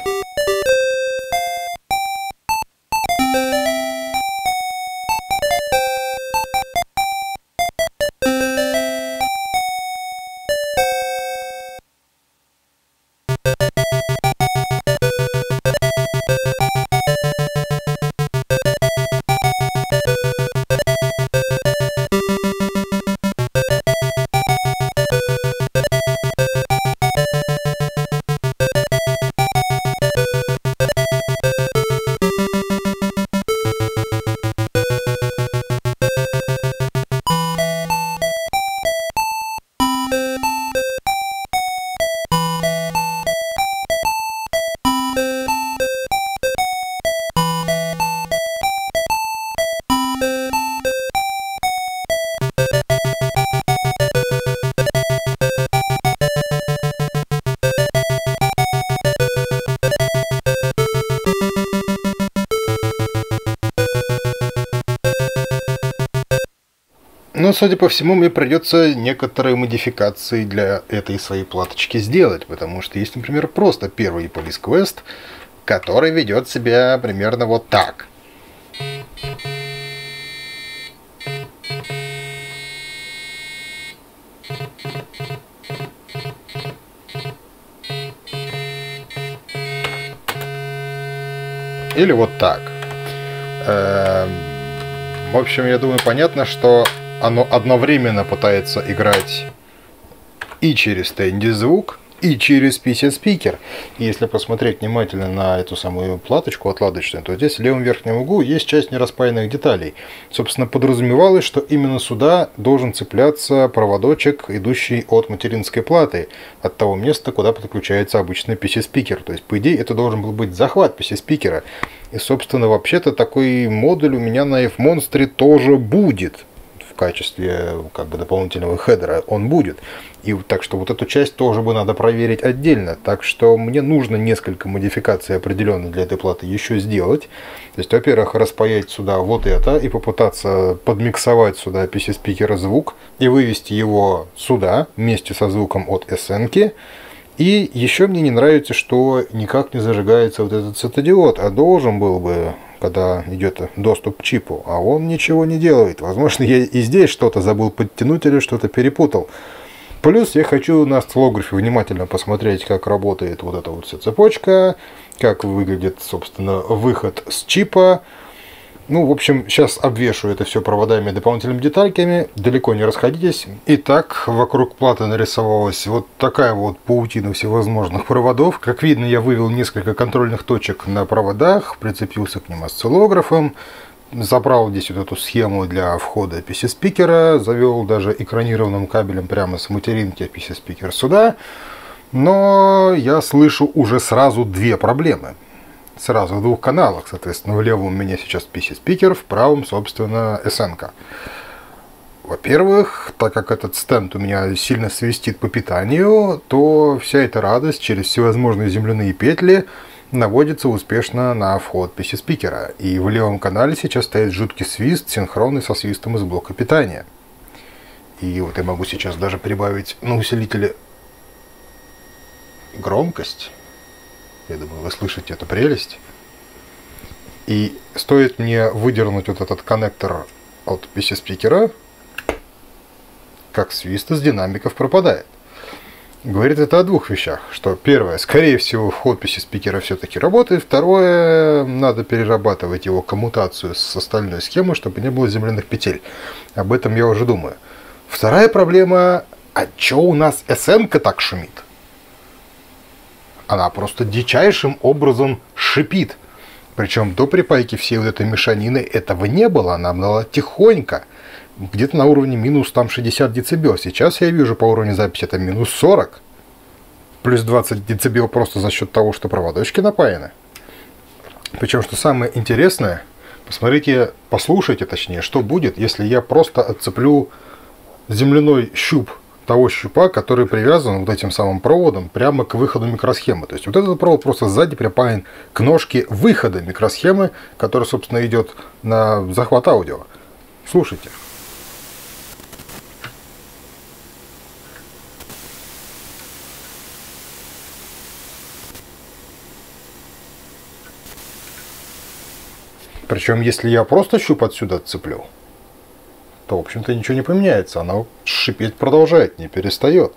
Но, судя по всему, мне придется некоторые модификации для этой своей платочки сделать, потому что есть, например, просто первый Police Quest, который ведет себя примерно вот так. Или вот так. В общем, я думаю, понятно, что оно одновременно пытается играть и через Tandy звук, и через PC-спикер. Если посмотреть внимательно на эту самую платочку отладочную, то здесь в левом верхнем углу есть часть нераспаянных деталей. Собственно, подразумевалось, что именно сюда должен цепляться проводочек, идущий от материнской платы, от того места, куда подключается обычный PC-спикер. То есть, по идее, это должен был быть захват PC-спикера. И, собственно, вообще-то такой модуль у меня на F-Monster тоже будет. В качестве как бы дополнительного хедера он будет. И так что вот эту часть тоже бы надо проверить отдельно. Так что мне нужно несколько модификаций определенно для этой платы еще сделать. То есть, во-первых, распаять сюда вот это и попытаться подмиксовать сюда PC-спикера звук и вывести его сюда вместе со звуком от SN-ки. И еще мне не нравится, что никак не зажигается вот этот светодиод, а должен был бы, когда идет доступ к чипу, а он ничего не делает. Возможно, я и здесь что-то забыл подтянуть или что-то перепутал. Плюс я хочу на осциллографе внимательно посмотреть, как работает вот эта вот вся цепочка, как выглядит, собственно, выход с чипа. Ну, в общем, сейчас обвешу это все проводами и дополнительными детальками. Далеко не расходитесь. Итак, вокруг платы нарисовалась вот такая вот паутина всевозможных проводов. Как видно, я вывел несколько контрольных точек на проводах, прицепился к ним осциллографом, забрал здесь вот эту схему для входа PC-спикера, завел даже экранированным кабелем прямо с материнки PC-спикер сюда. Но я слышу уже сразу две проблемы. Сразу в двух каналах, соответственно, в левом у меня сейчас PC-спикер, в правом, собственно, SN-ка. Во-первых, так как этот стенд у меня сильно свистит по питанию, то вся эта радость через всевозможные земляные петли наводится успешно на вход PC-спикера. И в левом канале сейчас стоит жуткий свист, синхронный со свистом из блока питания. И вот я могу сейчас даже прибавить на усилителе громкость. Я думаю, вы слышите эту прелесть. И стоит мне выдернуть вот этот коннектор от PC-спикера, как свист из динамиков пропадает. Говорит это о двух вещах, что первое, скорее всего, вход писи спикера все-таки работает, второе, надо перерабатывать его коммутацию с остальной схемой, чтобы не было земляных петель. Об этом я уже думаю. Вторая проблема, а че у нас SN-ка так шумит? Она просто дичайшим образом шипит. Причем до припайки всей вот этой мешанины этого не было, она была тихонько. Где-то на уровне минус там 60 дБ. Сейчас я вижу по уровню записи это минус 40. Плюс 20 дБ просто за счет того, что проводочки напаяны. Причем, что самое интересное, посмотрите, послушайте точнее, что будет, если я просто отцеплю земляной щуп того щупа, который привязан вот этим самым проводом прямо к выходу микросхемы. То есть вот этот провод просто сзади припаян к ножке выхода микросхемы, который, собственно, идет на захват аудио. Слушайте. Причем, если я просто щуп отсюда отцеплю, то, в общем-то, ничего не поменяется. Она шипеть продолжает, не перестает.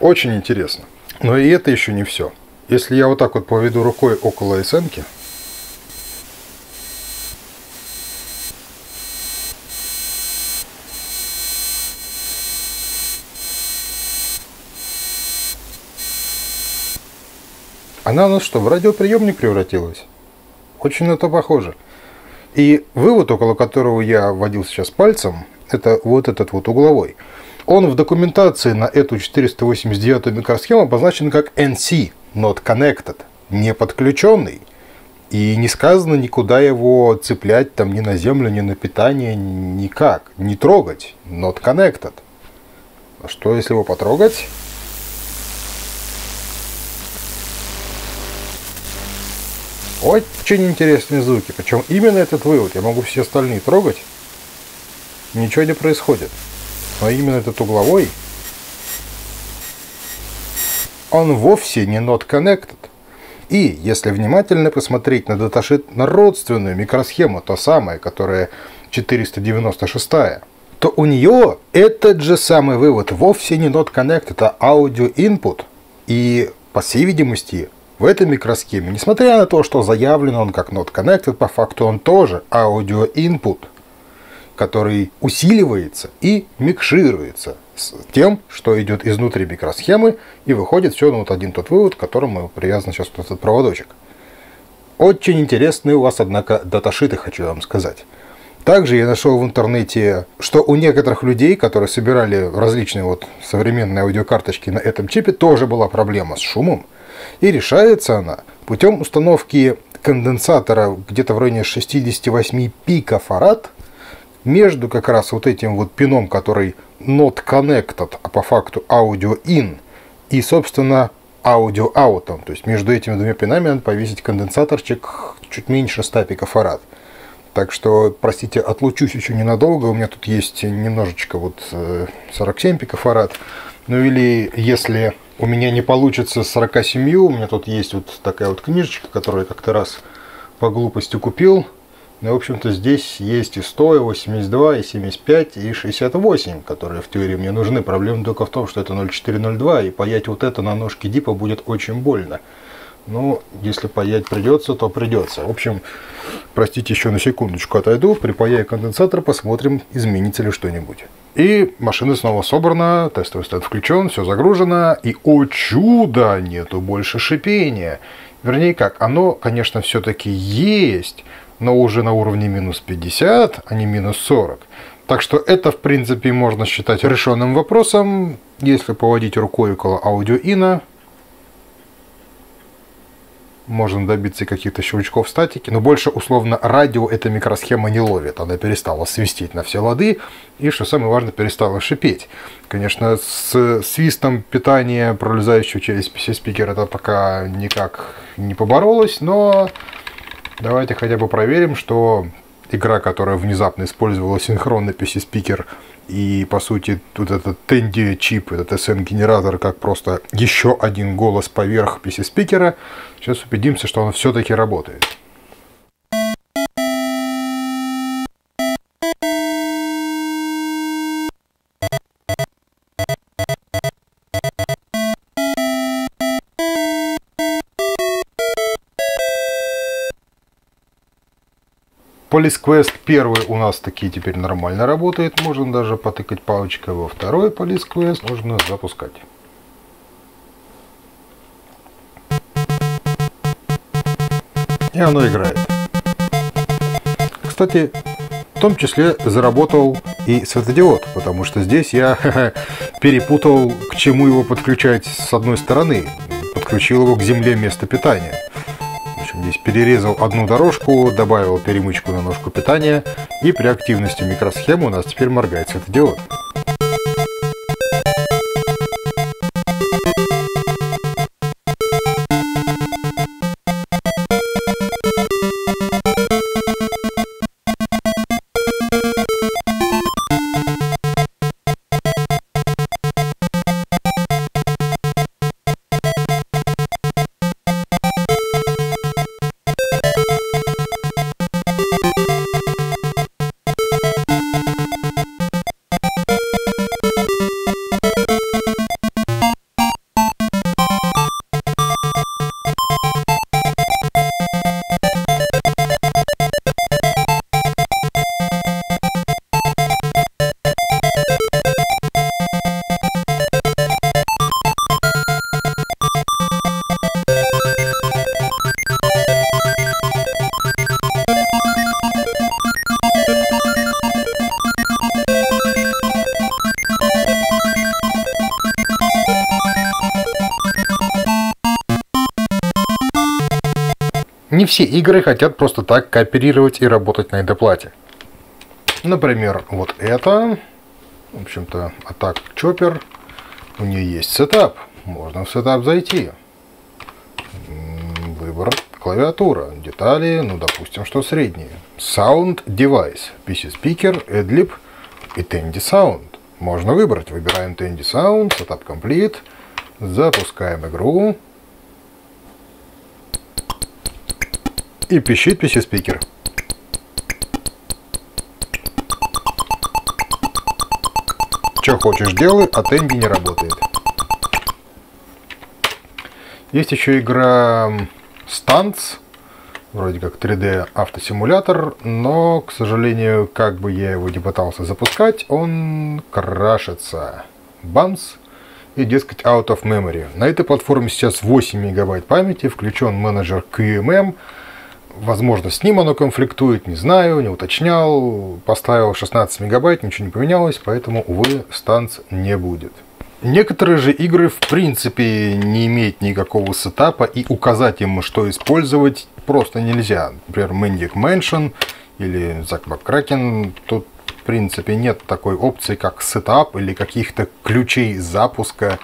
Очень интересно. Но и это еще не все. Если я вот так вот поведу рукой около SN-ки, она у нас что, в радиоприемник превратилась? Очень на то похоже. И вывод, около которого я водил сейчас пальцем, это вот этот вот угловой. Он в документации на эту 489-ю микросхему обозначен как NC, not connected, не подключенный. И не сказано никуда его цеплять, там ни на землю, ни на питание, никак. Не трогать, not connected. А что, если его потрогать? Очень интересные звуки, причем именно этот вывод, я могу все остальные трогать, ничего не происходит, но именно этот угловой, он вовсе не not connected. И если внимательно посмотреть на даташит на родственную микросхему, то самая, которая 496-я, то у нее этот же самый вывод вовсе не not connected, а audio input, и по всей видимости в этой микросхеме, несмотря на то, что заявлен он как Not Connected, по факту он тоже Audio Input, который усиливается и микшируется с тем, что идет изнутри микросхемы, и выходит все на вот один тот вывод, к которому привязан сейчас вот этот проводочек. Очень интересные у вас, однако, даташиты, хочу вам сказать. Также я нашел в интернете, что у некоторых людей, которые собирали различные вот современные аудиокарточки на этом чипе, тоже была проблема с шумом. И решается она путем установки конденсатора где-то в районе 68 пикофарад между как раз вот этим вот пином, который not connected, а по факту audio in, и, собственно, audio out. То есть между этими двумя пинами надо повесить конденсаторчик чуть меньше 100 пикофарад. Так что, простите, отлучусь еще ненадолго. У меня тут есть немножечко вот 47 пикофарад. Ну или если у меня не получится 47, у меня тут есть вот такая вот книжечка, которую я как-то раз по глупости купил. Ну, в общем-то, здесь есть и 100, и 82, и 75, и 68, которые в теории мне нужны. Проблема только в том, что это 0,402, и паять вот это на ножке дипа будет очень больно. Но если паять придется, то придется. В общем, простите, еще на секундочку отойду, припаяю конденсатор, посмотрим, изменится ли что-нибудь. И машина снова собрана, тестовый стенд включен, все загружено, и, о чудо, нету больше шипения. Вернее как, оно, конечно, все-таки есть, но уже на уровне минус 50, а не минус 40. Так что это, в принципе, можно считать решенным вопросом, если поводить рукой около аудиоина. Можно добиться каких-то щелчков статики, но больше, условно, радио эта микросхема не ловит. Она перестала свистеть на все лады и, что самое важное, перестала шипеть. Конечно, с свистом питания, пролезающего через PC-спикер, это пока никак не поборолось, но давайте хотя бы проверим, что игра, которая внезапно использовала синхронный PC-спикер и, по сути, вот этот Tandy чип, этот SN-генератор, как просто еще один голос поверх PC-спикера, сейчас убедимся, что он все-таки работает. Police Quest 1 у нас таки теперь нормально работает. Можно даже потыкать палочкой во второй Police Quest. Можно запускать. И оно играет. Кстати, в том числе заработал и светодиод, потому что здесь я перепутал, к чему его подключать с одной стороны. Подключил его к земле вместо питания. В общем, здесь перерезал одну дорожку, добавил перемычку на ножку питания, и при активности микросхемы у нас теперь моргает светодиод. Не все игры хотят просто так кооперировать и работать на эндоплате. Например, вот это, в общем-то, Attack Chopper, у нее есть сетап, можно в сетап зайти. Выбор клавиатура, детали, ну допустим, что средние. Sound Device, PC Speaker, Adlib и Tandy Sound. Можно выбрать, выбираем Tandy Sound, Setup Complete, запускаем игру. И пищит PC-спикер. Что хочешь делай, а Tandy не работает. Есть еще игра Stunts, вроде как 3D автосимулятор, но, к сожалению, как бы я его не пытался запускать, он крашится. Бамс. И, дескать, out of memory. На этой платформе сейчас 8 мегабайт памяти, включен менеджер QMM. Возможно, с ним оно конфликтует, не знаю, не уточнял. Поставил 16 мегабайт, ничего не поменялось, поэтому, увы, станции не будет. Некоторые же игры, в принципе, не имеют никакого сетапа, и указать им, что использовать, просто нельзя. Например, Maniac Mansion или Зак McKracken. Тут, в принципе, нет такой опции, как сетап или каких-то ключей запуска.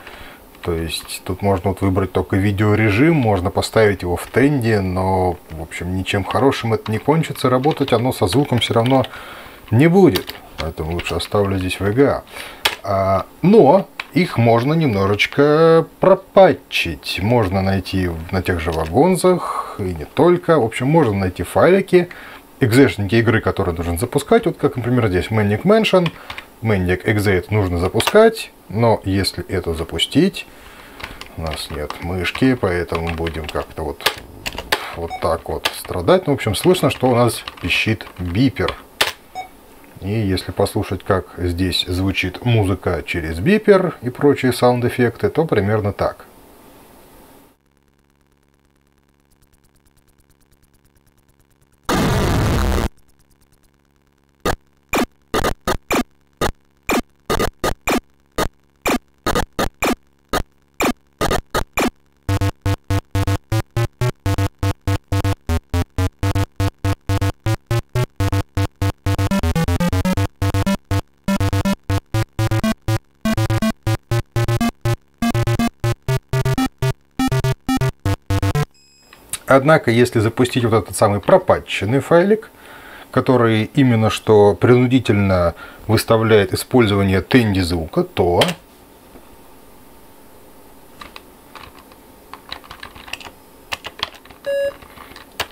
То есть тут можно вот выбрать только видеорежим, можно поставить его в Tandy, но, в общем, ничем хорошим это не кончится. Работать оно со звуком все равно не будет. Поэтому лучше оставлю здесь VGA. Но их можно немножечко пропатчить. Можно найти на тех же вагонзах, и не только. В общем, можно найти файлики, экзешники игры, которые нужно запускать. Вот как, например, здесь Maniac Mansion. Maniac Exit нужно запускать, но если это запустить, у нас нет мышки, поэтому будем как-то вот так вот страдать. Ну, в общем, слышно, что у нас пищит бипер. И если послушать, как здесь звучит музыка через бипер и прочие саунд-эффекты, то примерно так. Однако, если запустить вот этот самый пропатченный файлик, который именно что принудительно выставляет использование Tandy звука, то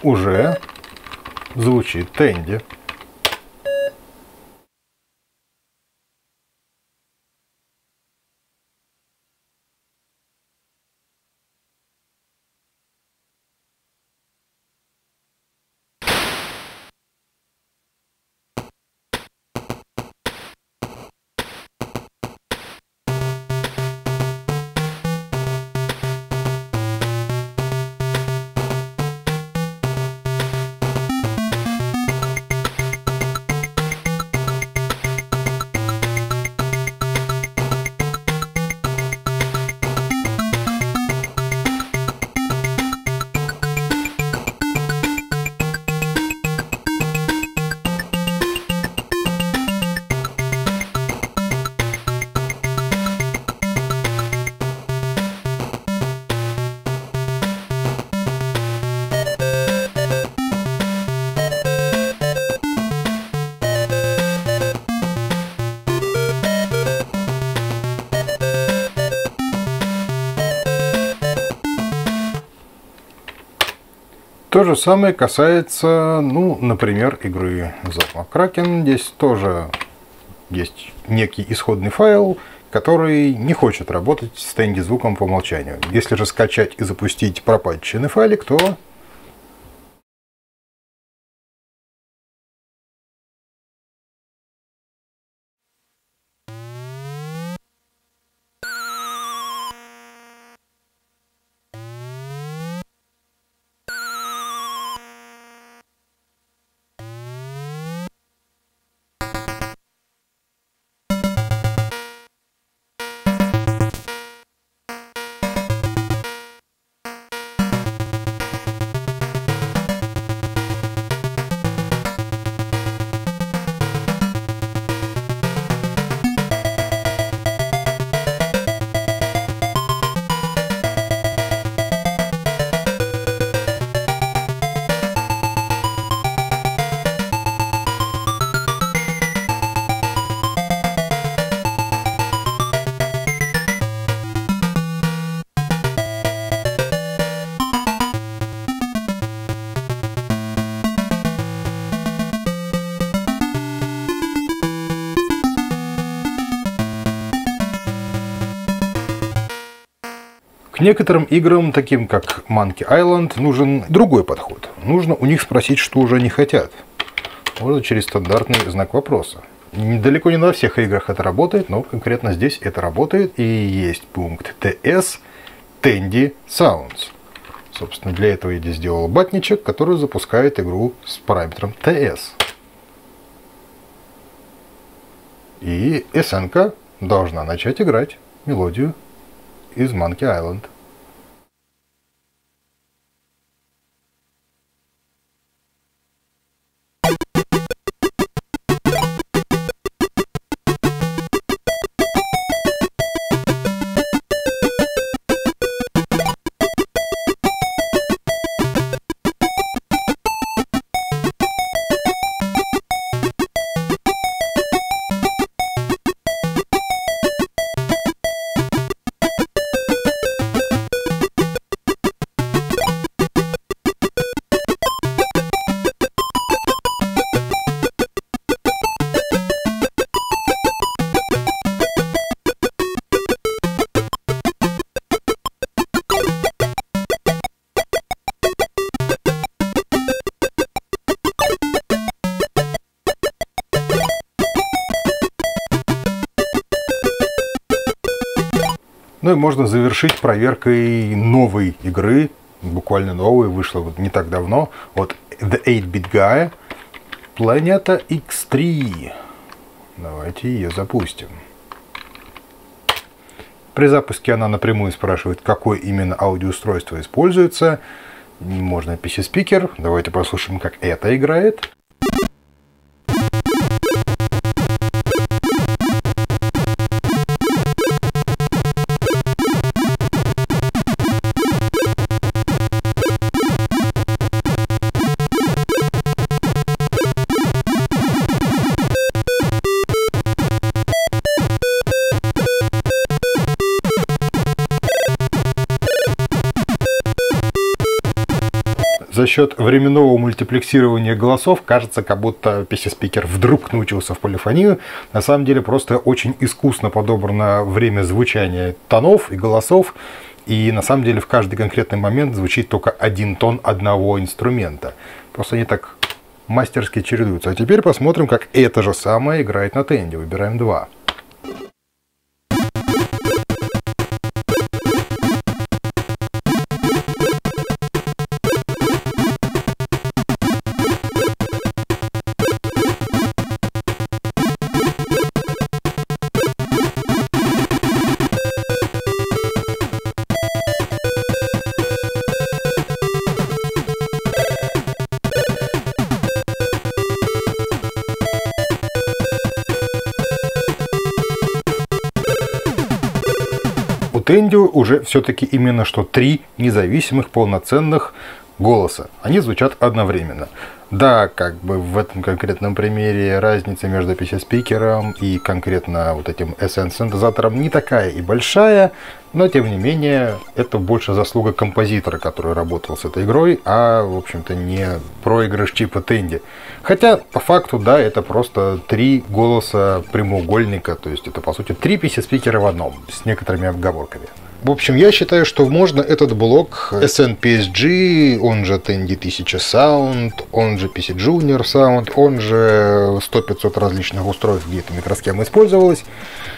уже звучит Tandy. То же самое касается, ну, например, игры Зак McKracken. Здесь тоже есть некий исходный файл, который не хочет работать с Tandy звуком по умолчанию. Если же скачать и запустить пропатченный файлик, то... К некоторым играм, таким как Monkey Island, нужен другой подход. Нужно у них спросить, что уже они хотят. Можно через стандартный знак вопроса. Далеко не на всех играх это работает, но конкретно здесь это работает. И есть пункт TS Tandy Sounds. Собственно, для этого я здесь сделал батничек, который запускает игру с параметром TS. И SN-ка должна начать играть мелодию из Monkey Island. Ну и можно завершить проверкой новой игры, буквально новой, вышла вот не так давно, от The 8-Bit Guy, Планета X3. Давайте ее запустим. При запуске она напрямую спрашивает, какое именно аудиоустройство используется. Можно PC-спикер. Давайте послушаем, как это играет. За счет временного мультиплексирования голосов кажется, как будто PC-спикер вдруг научился в полифонию. На самом деле просто очень искусно подобрано время звучания тонов и голосов. И на самом деле в каждый конкретный момент звучит только один тон одного инструмента. Просто они так мастерски чередуются. А теперь посмотрим, как это же самое играет на Tandy. Выбираем 2. Tandy уже все-таки именно что 3 независимых полноценных голоса. Они звучат одновременно. Да, как бы в этом конкретном примере разница между PC-спикером и конкретно вот этим SN-синтезатором не такая и большая, но тем не менее это больше заслуга композитора, который работал с этой игрой, а в общем-то не проигрыш чипа Tandy. Хотя по факту да, это просто три голоса прямоугольника, то есть это по сути три PC-спикера в одном, с некоторыми отговорками. В общем, я считаю, что можно этот блок SN-PSG, он же Tandy 1000 Sound, он же PC Junior Sound, он же 100-500 различных устройств, где эта микросхема использовалась,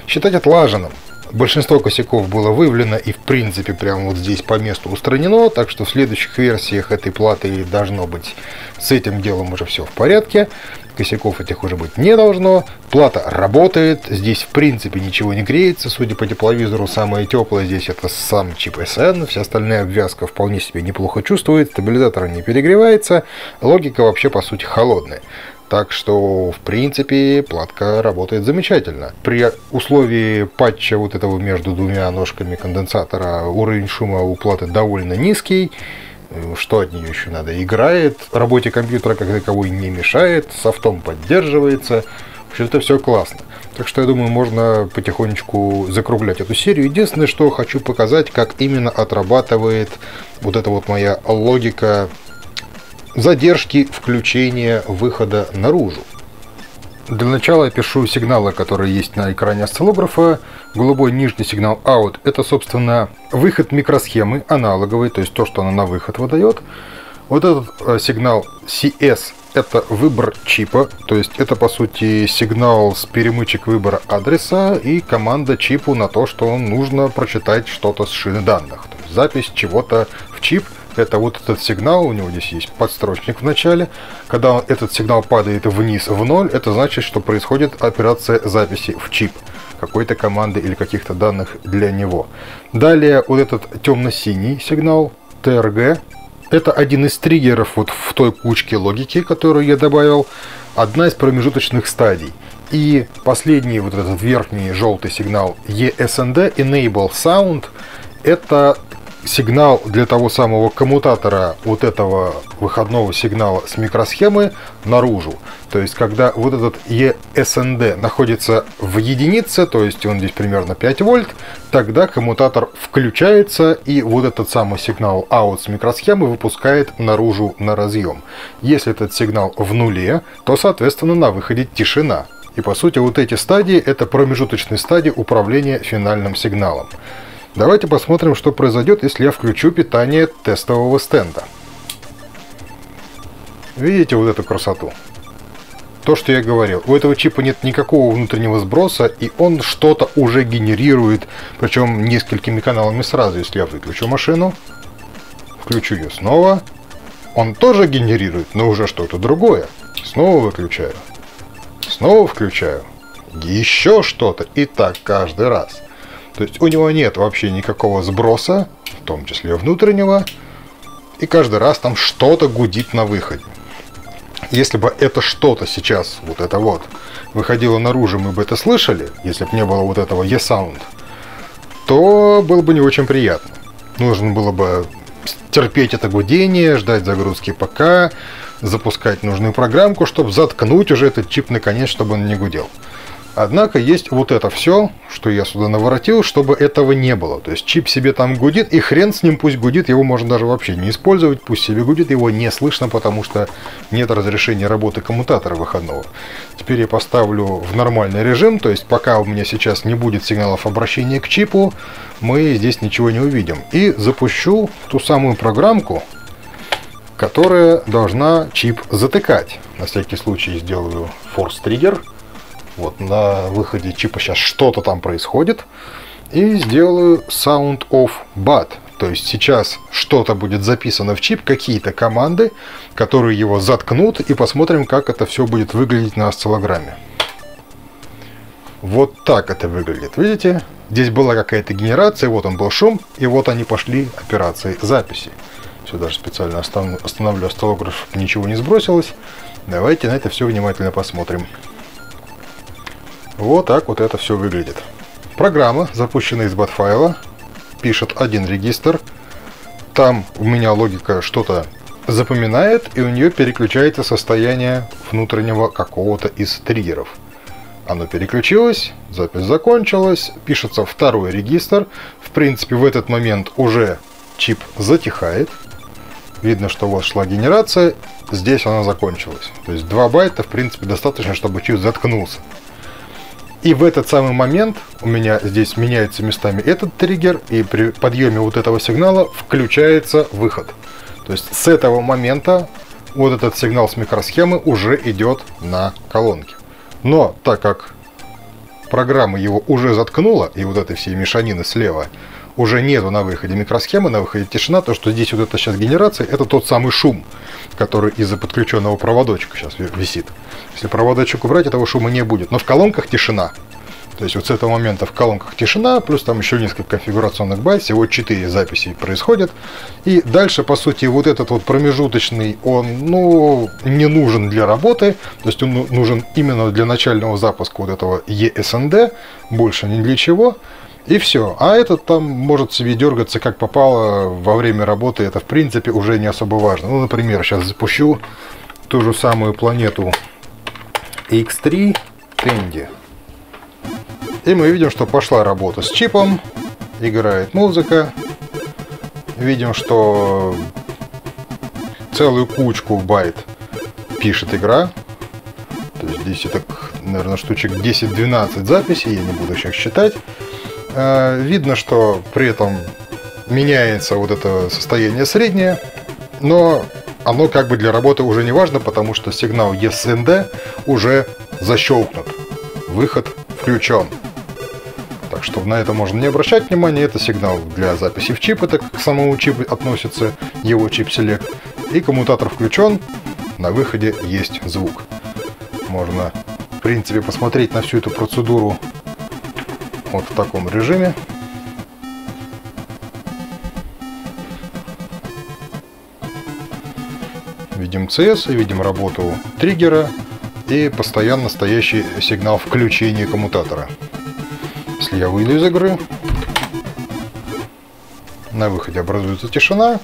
считать отлаженным. Большинство косяков было выявлено и в принципе прямо вот здесь по месту устранено, так что в следующих версиях этой платы должно быть с этим делом уже все в порядке. Косяков этих уже быть не должно. Плата работает, здесь в принципе ничего не греется. Судя по тепловизору, самое теплое здесь это сам чип SN. Вся остальная обвязка вполне себе неплохо чувствует, стабилизатор не перегревается, логика вообще по сути холодная. Так что, в принципе, платка работает замечательно. При условии патча вот этого между двумя ножками конденсатора уровень шума у платы довольно низкий. Что от нее еще надо? Играет, работе компьютера как таковой не мешает, софтом поддерживается. В общем-то, все классно. Так что, я думаю, можно потихонечку закруглять эту серию. Единственное, что хочу показать, как именно отрабатывает вот эта вот моя логика задержки включения выхода наружу. Для начала я пишу сигналы, которые есть на экране осциллографа. Голубой нижний сигнал out — это, собственно, выход микросхемы аналоговый, то есть то, что она на выход выдает. Вот этот сигнал CS — это выбор чипа, то есть это, по сути, сигнал с перемычек выбора адреса и команда чипу на то, что нужно прочитать что-то с шины данных. То есть запись чего-то в чип. Это вот этот сигнал, у него здесь есть подстрочник в начале. Когда этот сигнал падает вниз в ноль, это значит, что происходит операция записи в чип какой-то команды или каких-то данных для него. Далее вот этот темно-синий сигнал, ТРГ. Это один из триггеров вот в той кучке логики, которую я добавил. Одна из промежуточных стадий. И последний вот этот верхний желтый сигнал ESND, Enable Sound, это сигнал для того самого коммутатора вот этого выходного сигнала с микросхемы наружу. То есть, когда вот этот ESND находится в единице, то есть он здесь примерно 5 вольт, тогда коммутатор включается и вот этот самый сигнал out с микросхемы выпускает наружу на разъем. Если этот сигнал в нуле, то, соответственно, на выходе тишина. И, по сути, вот эти стадии — это промежуточные стадии управления финальным сигналом. Давайте посмотрим, что произойдет, если я включу питание тестового стенда. Видите вот эту красоту? То, что я говорил. У этого чипа нет никакого внутреннего сброса, и он что-то уже генерирует, причем несколькими каналами сразу. Если я выключу машину, включу ее снова, он тоже генерирует, но уже что-то другое. Снова выключаю, снова включаю, еще что-то, и так каждый раз. То есть у него нет вообще никакого сброса, в том числе внутреннего, и каждый раз там что-то гудит на выходе. Если бы это что-то сейчас, вот это вот, выходило наружу, мы бы это слышали, если бы не было вот этого E-Sound, то было бы не очень приятно. Нужно было бы терпеть это гудение, ждать загрузки ПК, запускать нужную программку, чтобы заткнуть уже этот чип наконец, чтобы он не гудел. Однако есть вот это все, что я сюда наворотил, чтобы этого не было. То есть чип себе там гудит, и хрен с ним, пусть гудит, его можно даже вообще не использовать, пусть себе гудит, его не слышно, потому что нет разрешения работы коммутатора выходного. Теперь я поставлю в нормальный режим, то есть пока у меня сейчас не будет сигналов обращения к чипу, мы здесь ничего не увидим. И запущу ту самую программку, которая должна чип затыкать. На всякий случай сделаю форс-триггер. Вот на выходе чипа сейчас что-то там происходит. И сделаю sound off BAT. То есть сейчас что-то будет записано в чип, какие-то команды, которые его заткнут. И посмотрим, как это все будет выглядеть на осциллограмме. Вот так это выглядит. Видите? Здесь была какая-то генерация, вот он был шум. И вот они пошли операции записи. Все, даже специально остановлю осциллограф, чтобы ничего не сбросилось. Давайте на это все внимательно посмотрим. Вот так вот это все выглядит. Программа, запущенная из BAT-файла, пишет один регистр. Там у меня логика что-то запоминает, и у нее переключается состояние внутреннего какого-то из триггеров. Оно переключилось, запись закончилась, пишется второй регистр. В принципе, в этот момент уже чип затихает. Видно, что у вас шла генерация, здесь она закончилась. То есть 2 байта, в принципе, достаточно, чтобы чип заткнулся. И в этот самый момент у меня здесь меняются местами этот триггер, и при подъеме вот этого сигнала включается выход. То есть с этого момента вот этот сигнал с микросхемы уже идет на колонке. Но так как программа его уже заткнула, и вот этой всей мешанины слева уже нету на выходе микросхемы, на выходе тишина, то что здесь вот это сейчас генерация, это тот самый шум, который из-за подключенного проводочка сейчас висит. Если проводочек убрать, этого шума не будет. Но в колонках тишина. То есть вот с этого момента в колонках тишина, плюс там еще несколько конфигурационных байт, всего 4 записи происходит. И дальше, по сути, вот этот вот промежуточный, он, ну, не нужен для работы, то есть он нужен именно для начального запуска вот этого ESND, больше ни для чего. И все. А этот там может себе дергаться как попало во время работы, это в принципе уже не особо важно. Ну, например, сейчас запущу ту же самую планету X3 Tandy. И мы видим, что пошла работа с чипом, играет музыка. Видим, что целую кучку байт пишет игра. То есть здесь это, наверное, штучек 10-12 записей, я не буду сейчас считать. Видно, что при этом меняется вот это состояние среднее, но оно как бы для работы уже не важно, потому что сигнал ESND уже защелкнут, выход включен. Так что на это можно не обращать внимания, это сигнал для записи в чип, это к самому чипу относится, его чип-селект, и коммутатор включен, на выходе есть звук. Можно, в принципе, посмотреть на всю эту процедуру вот в таком режиме. Видим CS, видим работу триггера и постоянно стоящий сигнал включения коммутатора. Если я выйду из игры, на выходе образуется тишина,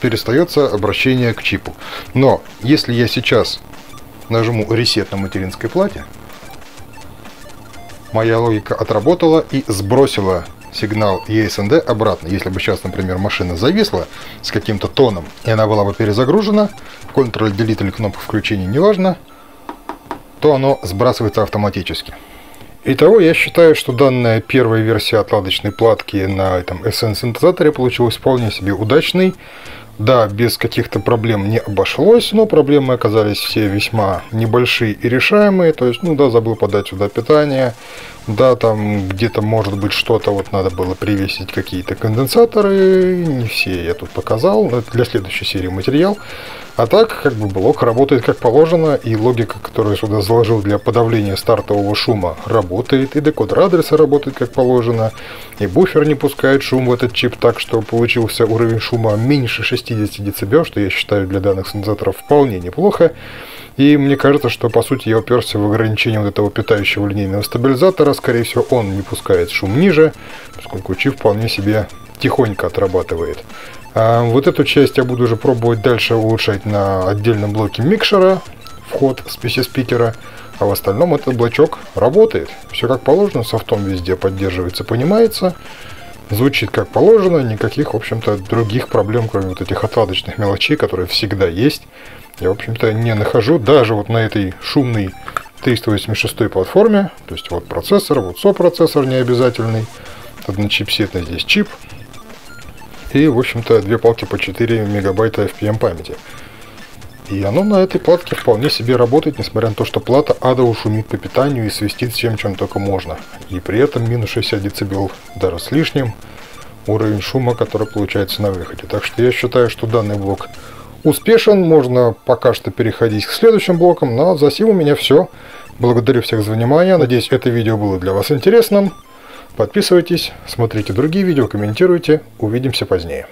перестается обращение к чипу. Но если я сейчас нажму «Ресет» на материнской плате, моя логика отработала и сбросила сигнал ESND обратно. Если бы сейчас, например, машина зависла с каким-то тоном, и она была бы перезагружена, Ctrl-Delete или кнопка включения, неважно, то оно сбрасывается автоматически. Итого, я считаю, что данная первая версия отладочной платки на этом SN-синтезаторе получилась вполне себе удачной. Да, без каких-то проблем не обошлось, но проблемы оказались все весьма небольшие и решаемые. То есть, ну да, забыл подать сюда питание, да, там где-то может быть что-то, вот надо было привесить какие-то конденсаторы, не все я тут показал, это для следующей серии материал. А так, как бы блок работает как положено, и логика, которую я сюда заложил для подавления стартового шума, работает, и декодер адреса работает как положено, и буфер не пускает шум в этот чип так, что получился уровень шума меньше 60 дБ, что я считаю для данных синтезаторов вполне неплохо. И мне кажется, что по сути я уперся в ограничение вот этого питающего линейного стабилизатора. Скорее всего, он не пускает шум ниже, поскольку чип вполне себе тихонько отрабатывает. А вот эту часть я буду уже пробовать дальше улучшать на отдельном блоке микшера, вход с PC-спикера. А в остальном этот блочок работает. Все как положено, софтом везде поддерживается, понимается. Звучит как положено, никаких, в общем-то, других проблем, кроме вот этих отладочных мелочей, которые всегда есть, я, в общем-то, не нахожу. Даже вот на этой шумной 386 платформе, то есть вот процессор, вот сопроцессор необязательный, одночипсетный здесь чип, и, в общем-то, две платки по 4 мегабайта FPM памяти. И оно на этой платке вполне себе работает, несмотря на то, что плата адово шумит по питанию и свистит всем, чем только можно. И при этом минус 60 дБ, даже с лишним, уровень шума, который получается на выходе. Так что я считаю, что данный блок успешен, можно пока что переходить к следующим блокам, но за сим у меня все. Благодарю всех за внимание, надеюсь, это видео было для вас интересным. Подписывайтесь, смотрите другие видео, комментируйте, увидимся позднее.